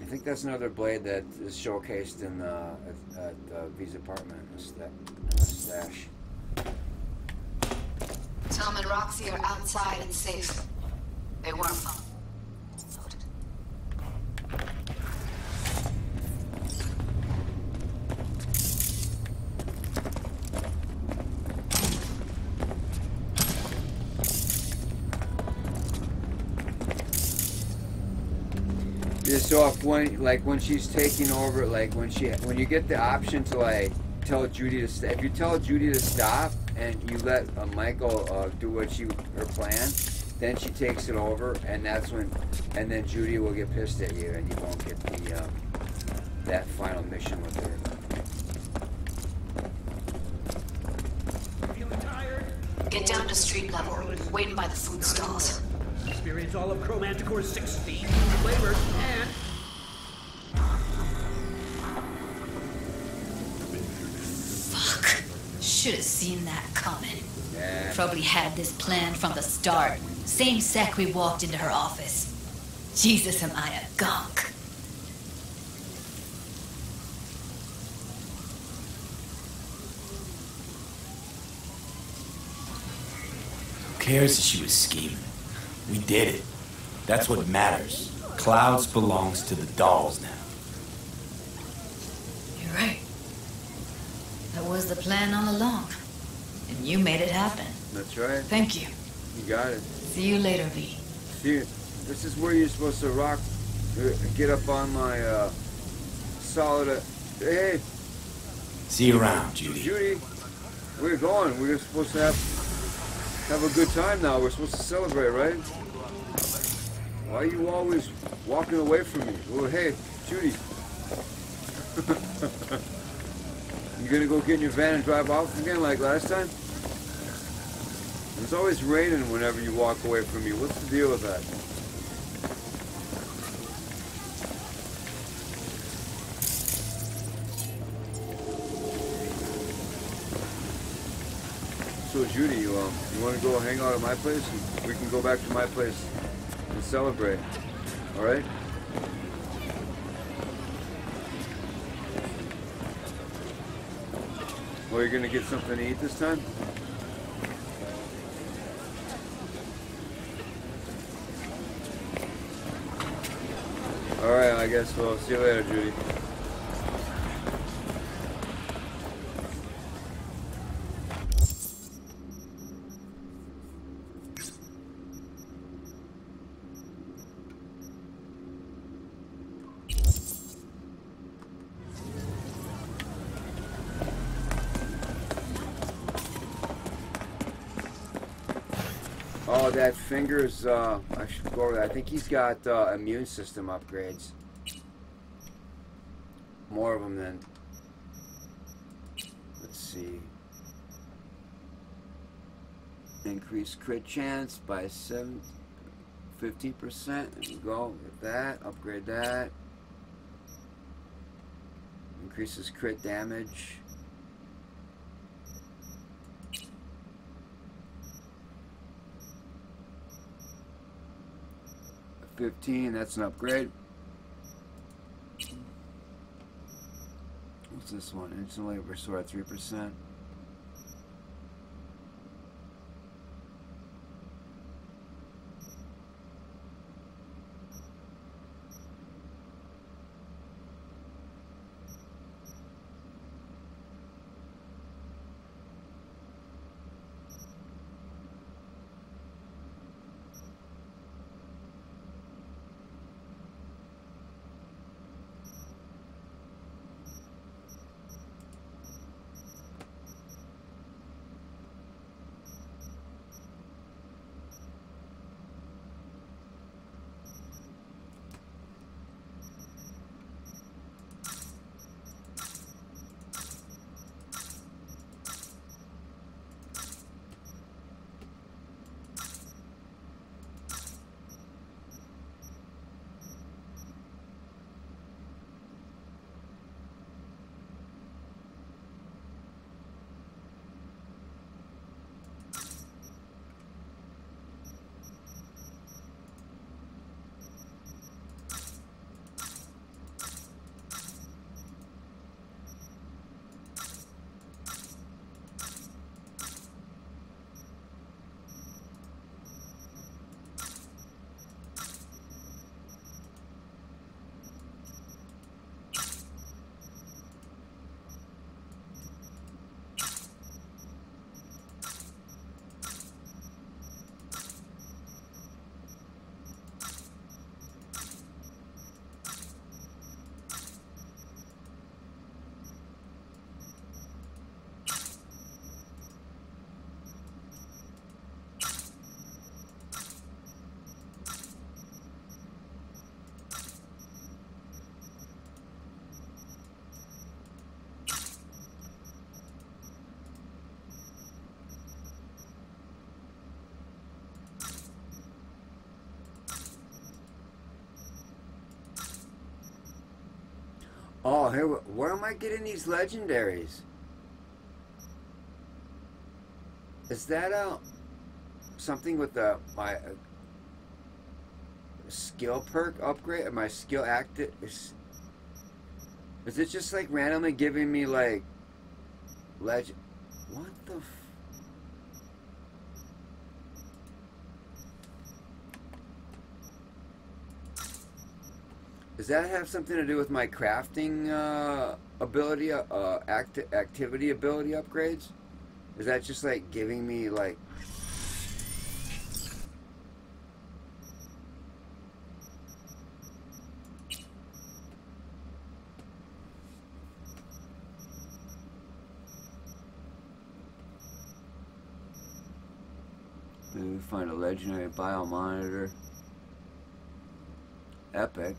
I think that's another blade that is showcased in uh, at, at uh, V's apartment in the stash. Tom and Roxy are outside and safe. They weren't fun. So if when, like when she's taking over, like when she, when you get the option to like tell Judy to stop, if you tell Judy to stop and you let uh, Michael uh, do what she, her plan, then she takes it over, and that's when, and then Judy will get pissed at you, and you won't get the um, that final mission with her. Feeling tired? Get down to street level, waiting by the food stalls. Experience all of Chromanticore's sixteen flavors and... Fuck. Should have seen that coming. Yeah. Probably had this planned from the start. Same sec we walked into her office. Jesus, am I a gunk. Who cares if she was scheming? We did it. That's what matters. Clouds belongs to the dolls now. You're right. That was was the plan all along. And you made it happen. That's right. Thank you. You got it. See you later, V. See you. This is where you're supposed to rock, get up on my uh, solid. Uh, hey. See you around, Judy. Judy, we're going. We're supposed to have have a good time now. We're supposed to celebrate, right? Why are you always walking away from me? Well, hey, Judy. You gonna go get in your van and drive off again like last time? It's always raining whenever you walk away from me. What's the deal with that? So Judy, you um, you want to go hang out at my place? We can go back to my place and celebrate. All right? Well, you're gonna get something to eat this time? All right, I guess we'll see you later, Judy. Oh, that Fingers, uh, I should go over that. I think he's got uh, immune system upgrades. More of them then. Let's see. Increase crit chance by seven, fifteen percent. There we go. Get that. Upgrade that. Increases crit damage. fifteen, that's an upgrade. What's this one? Instantly restore at three percent. Oh, here, where am I getting these legendaries? Is that uh, something with the, my uh, skill perk upgrade? Or my skill active? Is, is it just like randomly giving me like legend? What the f? Does that have something to do with my crafting uh, ability, uh, act activity ability upgrades? Is that just like giving me like... Maybe we find a legendary biomonitor. Epic.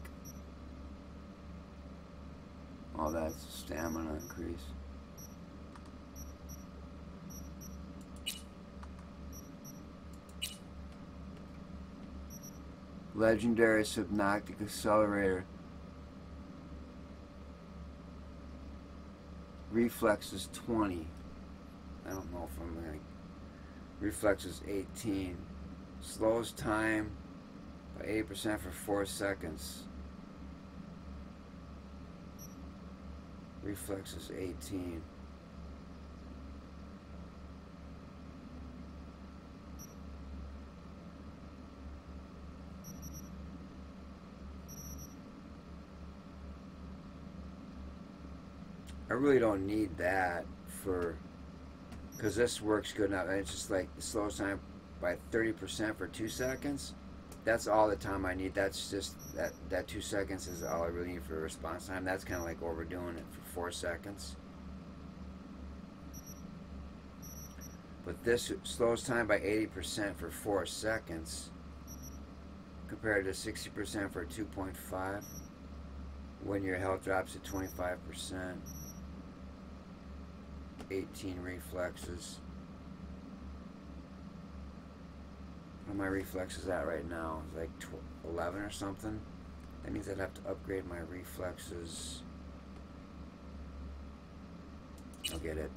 Oh, that's a stamina increase. Legendary subnautic accelerator. Reflex is twenty. I don't know if I'm gonna. Reflex is eighteen. Slows time by eight percent for four seconds. Reflex is eighteen. I really don't need that for, because this works good enough. And it's just like it slows time by thirty percent for two seconds. That's all the time I need. That's just that that two seconds is all I really need for response time. That's kind of like overdoing it for four seconds. But this slows time by eighty percent for four seconds compared to sixty percent for two point five when your health drops to twenty-five percent. eighteen reflexes. What are my reflexes at right now? It's like eleven or something. That means I'd have to upgrade my reflexes. I'll get it.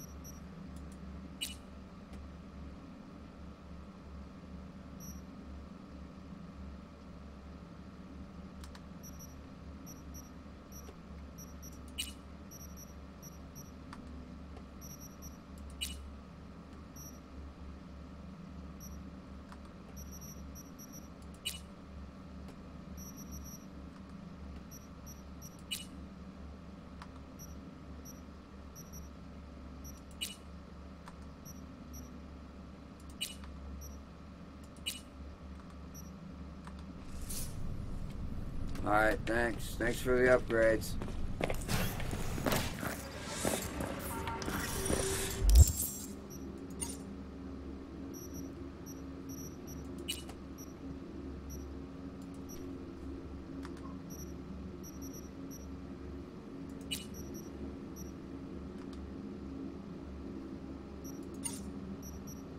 Alright, thanks. Thanks for the upgrades.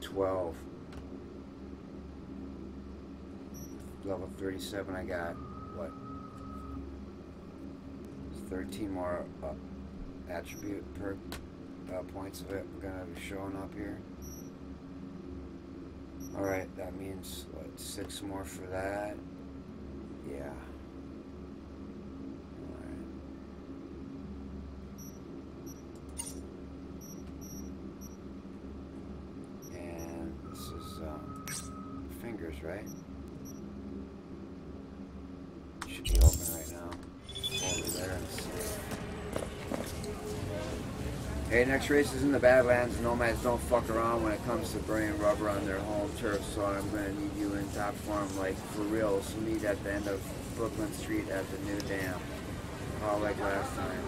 twelve. Level thirty-seven I got. What? thirteen more uh, attribute per uh, points of it. We're gonna be showing up here. All right, that means what, six more for that. Yeah. All right. And this is um, fingers, right? Should be open right now. Hey, next race is in the Badlands. Nomads don't fuck around when it comes to burning rubber on their home turf, so I'm going to need you in top form, like, for real. So meet at the end of Brooklyn Street at the new dam. All like last time.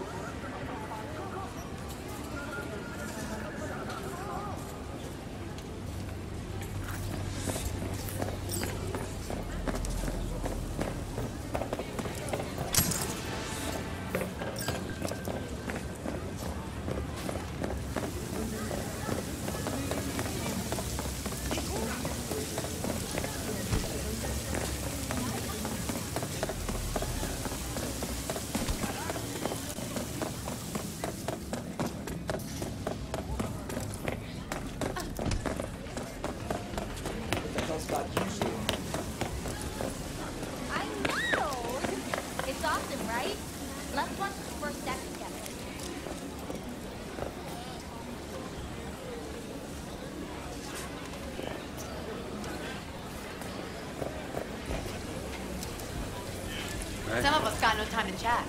Some of us got no time to chat.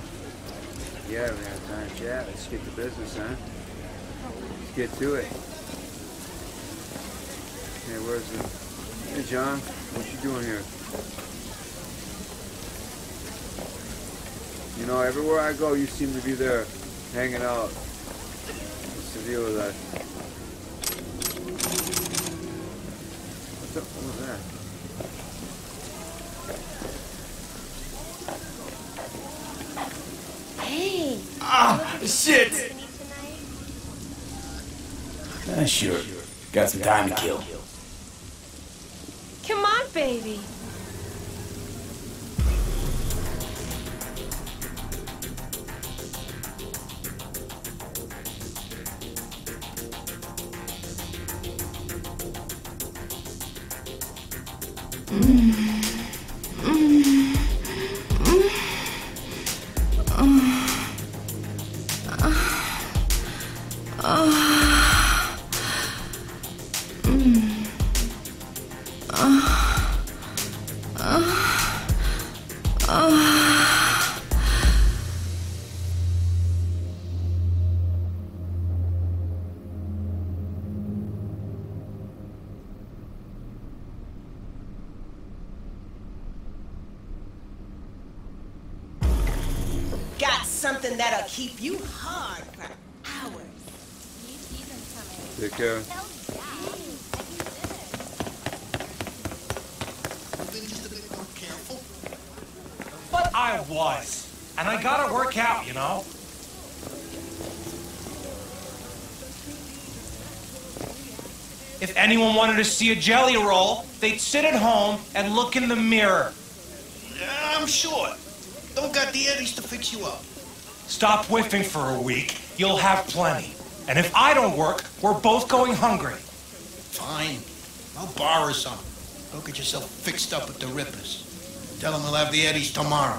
Yeah, we have time. Yeah, let's get to business, huh? Let's get to it. Hey, where's the... Hey, John, what you doing here? You know, everywhere I go, you seem to be there, hanging out. What's the deal with that? What's up? What was that? Hey! Ah, shit! Uh, sure. Got some time to kill. Come on, baby. Something that'll keep you hard for hours. Take care. But I was, and I gotta work out, you know. If anyone wanted to see a jelly roll, they'd sit at home and look in the mirror. I'm sure. Don't got the eddies to fix you up. Stop whiffing for a week. You'll have plenty. And if I don't work, we're both going hungry. Fine. I'll borrow some. Go get yourself fixed up with the rippers. Tell them they'll have the eddies tomorrow.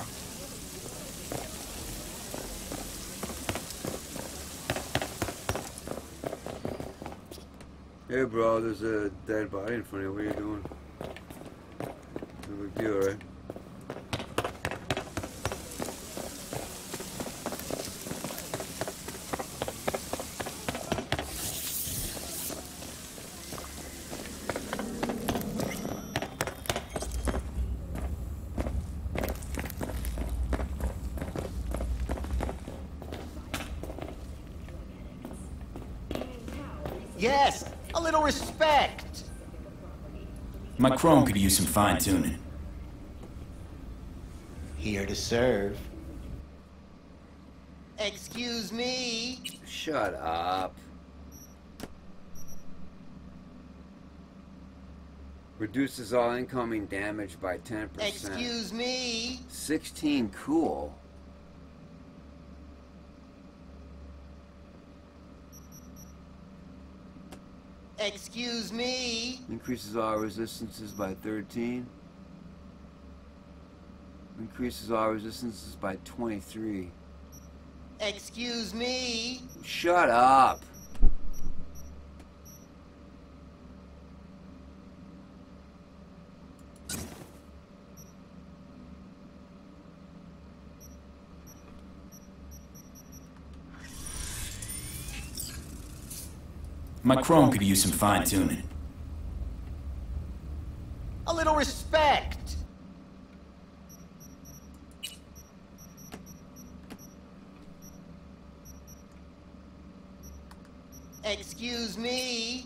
Hey, bro, there's a dead body in front of you. What are you doing? No big deal, right? Yes, a little respect. My chrome could use some fine-tuning. Here to serve. Excuse me. Shut up. Reduces all incoming damage by ten percent. Excuse me. sixteen cool. Excuse me. Increases all resistances by thirteen. Increases all resistances by twenty-three. Excuse me. Shut up. My chrome could use some fine-tuning. A little respect! Excuse me?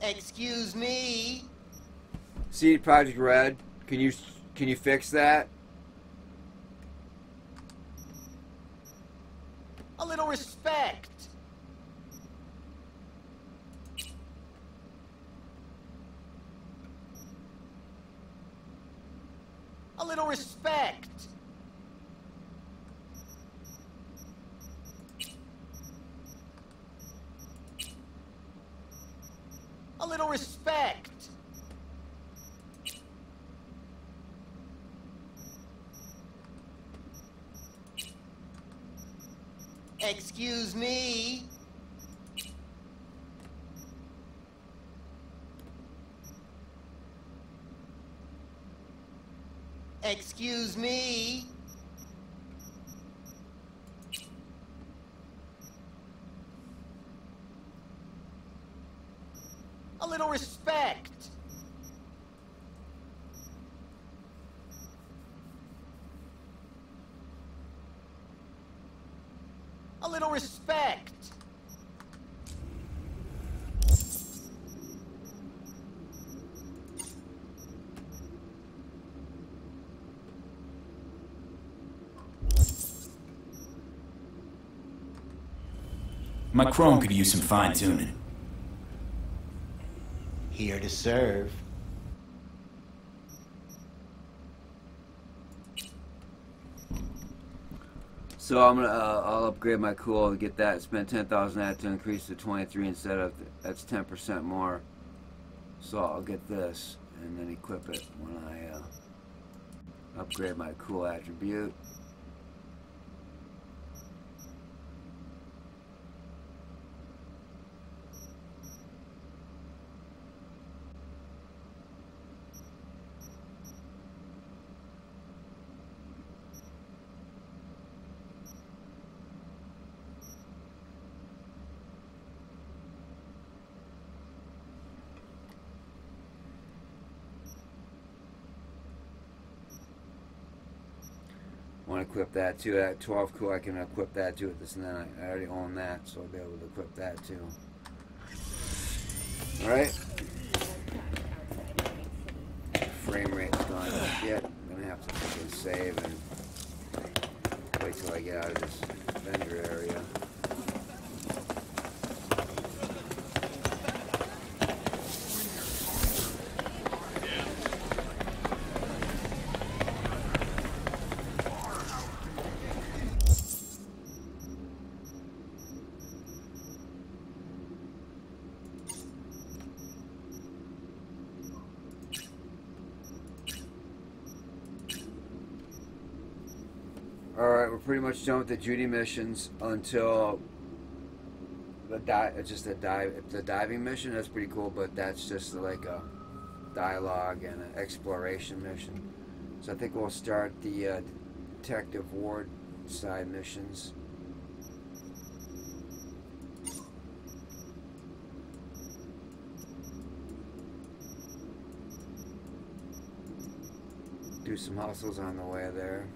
Excuse me? See, Project Red, can you, can you fix that? A little respect. A little respect. A little respect. Excuse me. Excuse me. A little respect. A little respect. My chrome could use some fine-tuning. Here to serve. So I'm gonna, uh, I'll upgrade my cool and get that. Spend ten thousand at to increase to twenty-three instead of, that's ten percent more. So I'll get this and then equip it when I uh, upgrade my cool attribute. Equip that too. At twelve cool, I can equip that too with this, and then I, I already own that, so I'll be able to equip that too. All right. Frame rate's gone up yet. I'm gonna have to fucking save and wait till I get out of this vendor area. Pretty much done with the duty missions until the dive. Just the dive, the diving mission. That's pretty cool, but that's just like a dialogue and an exploration mission. So I think we'll start the uh, Detective Ward side missions. Do some hustles on the way there.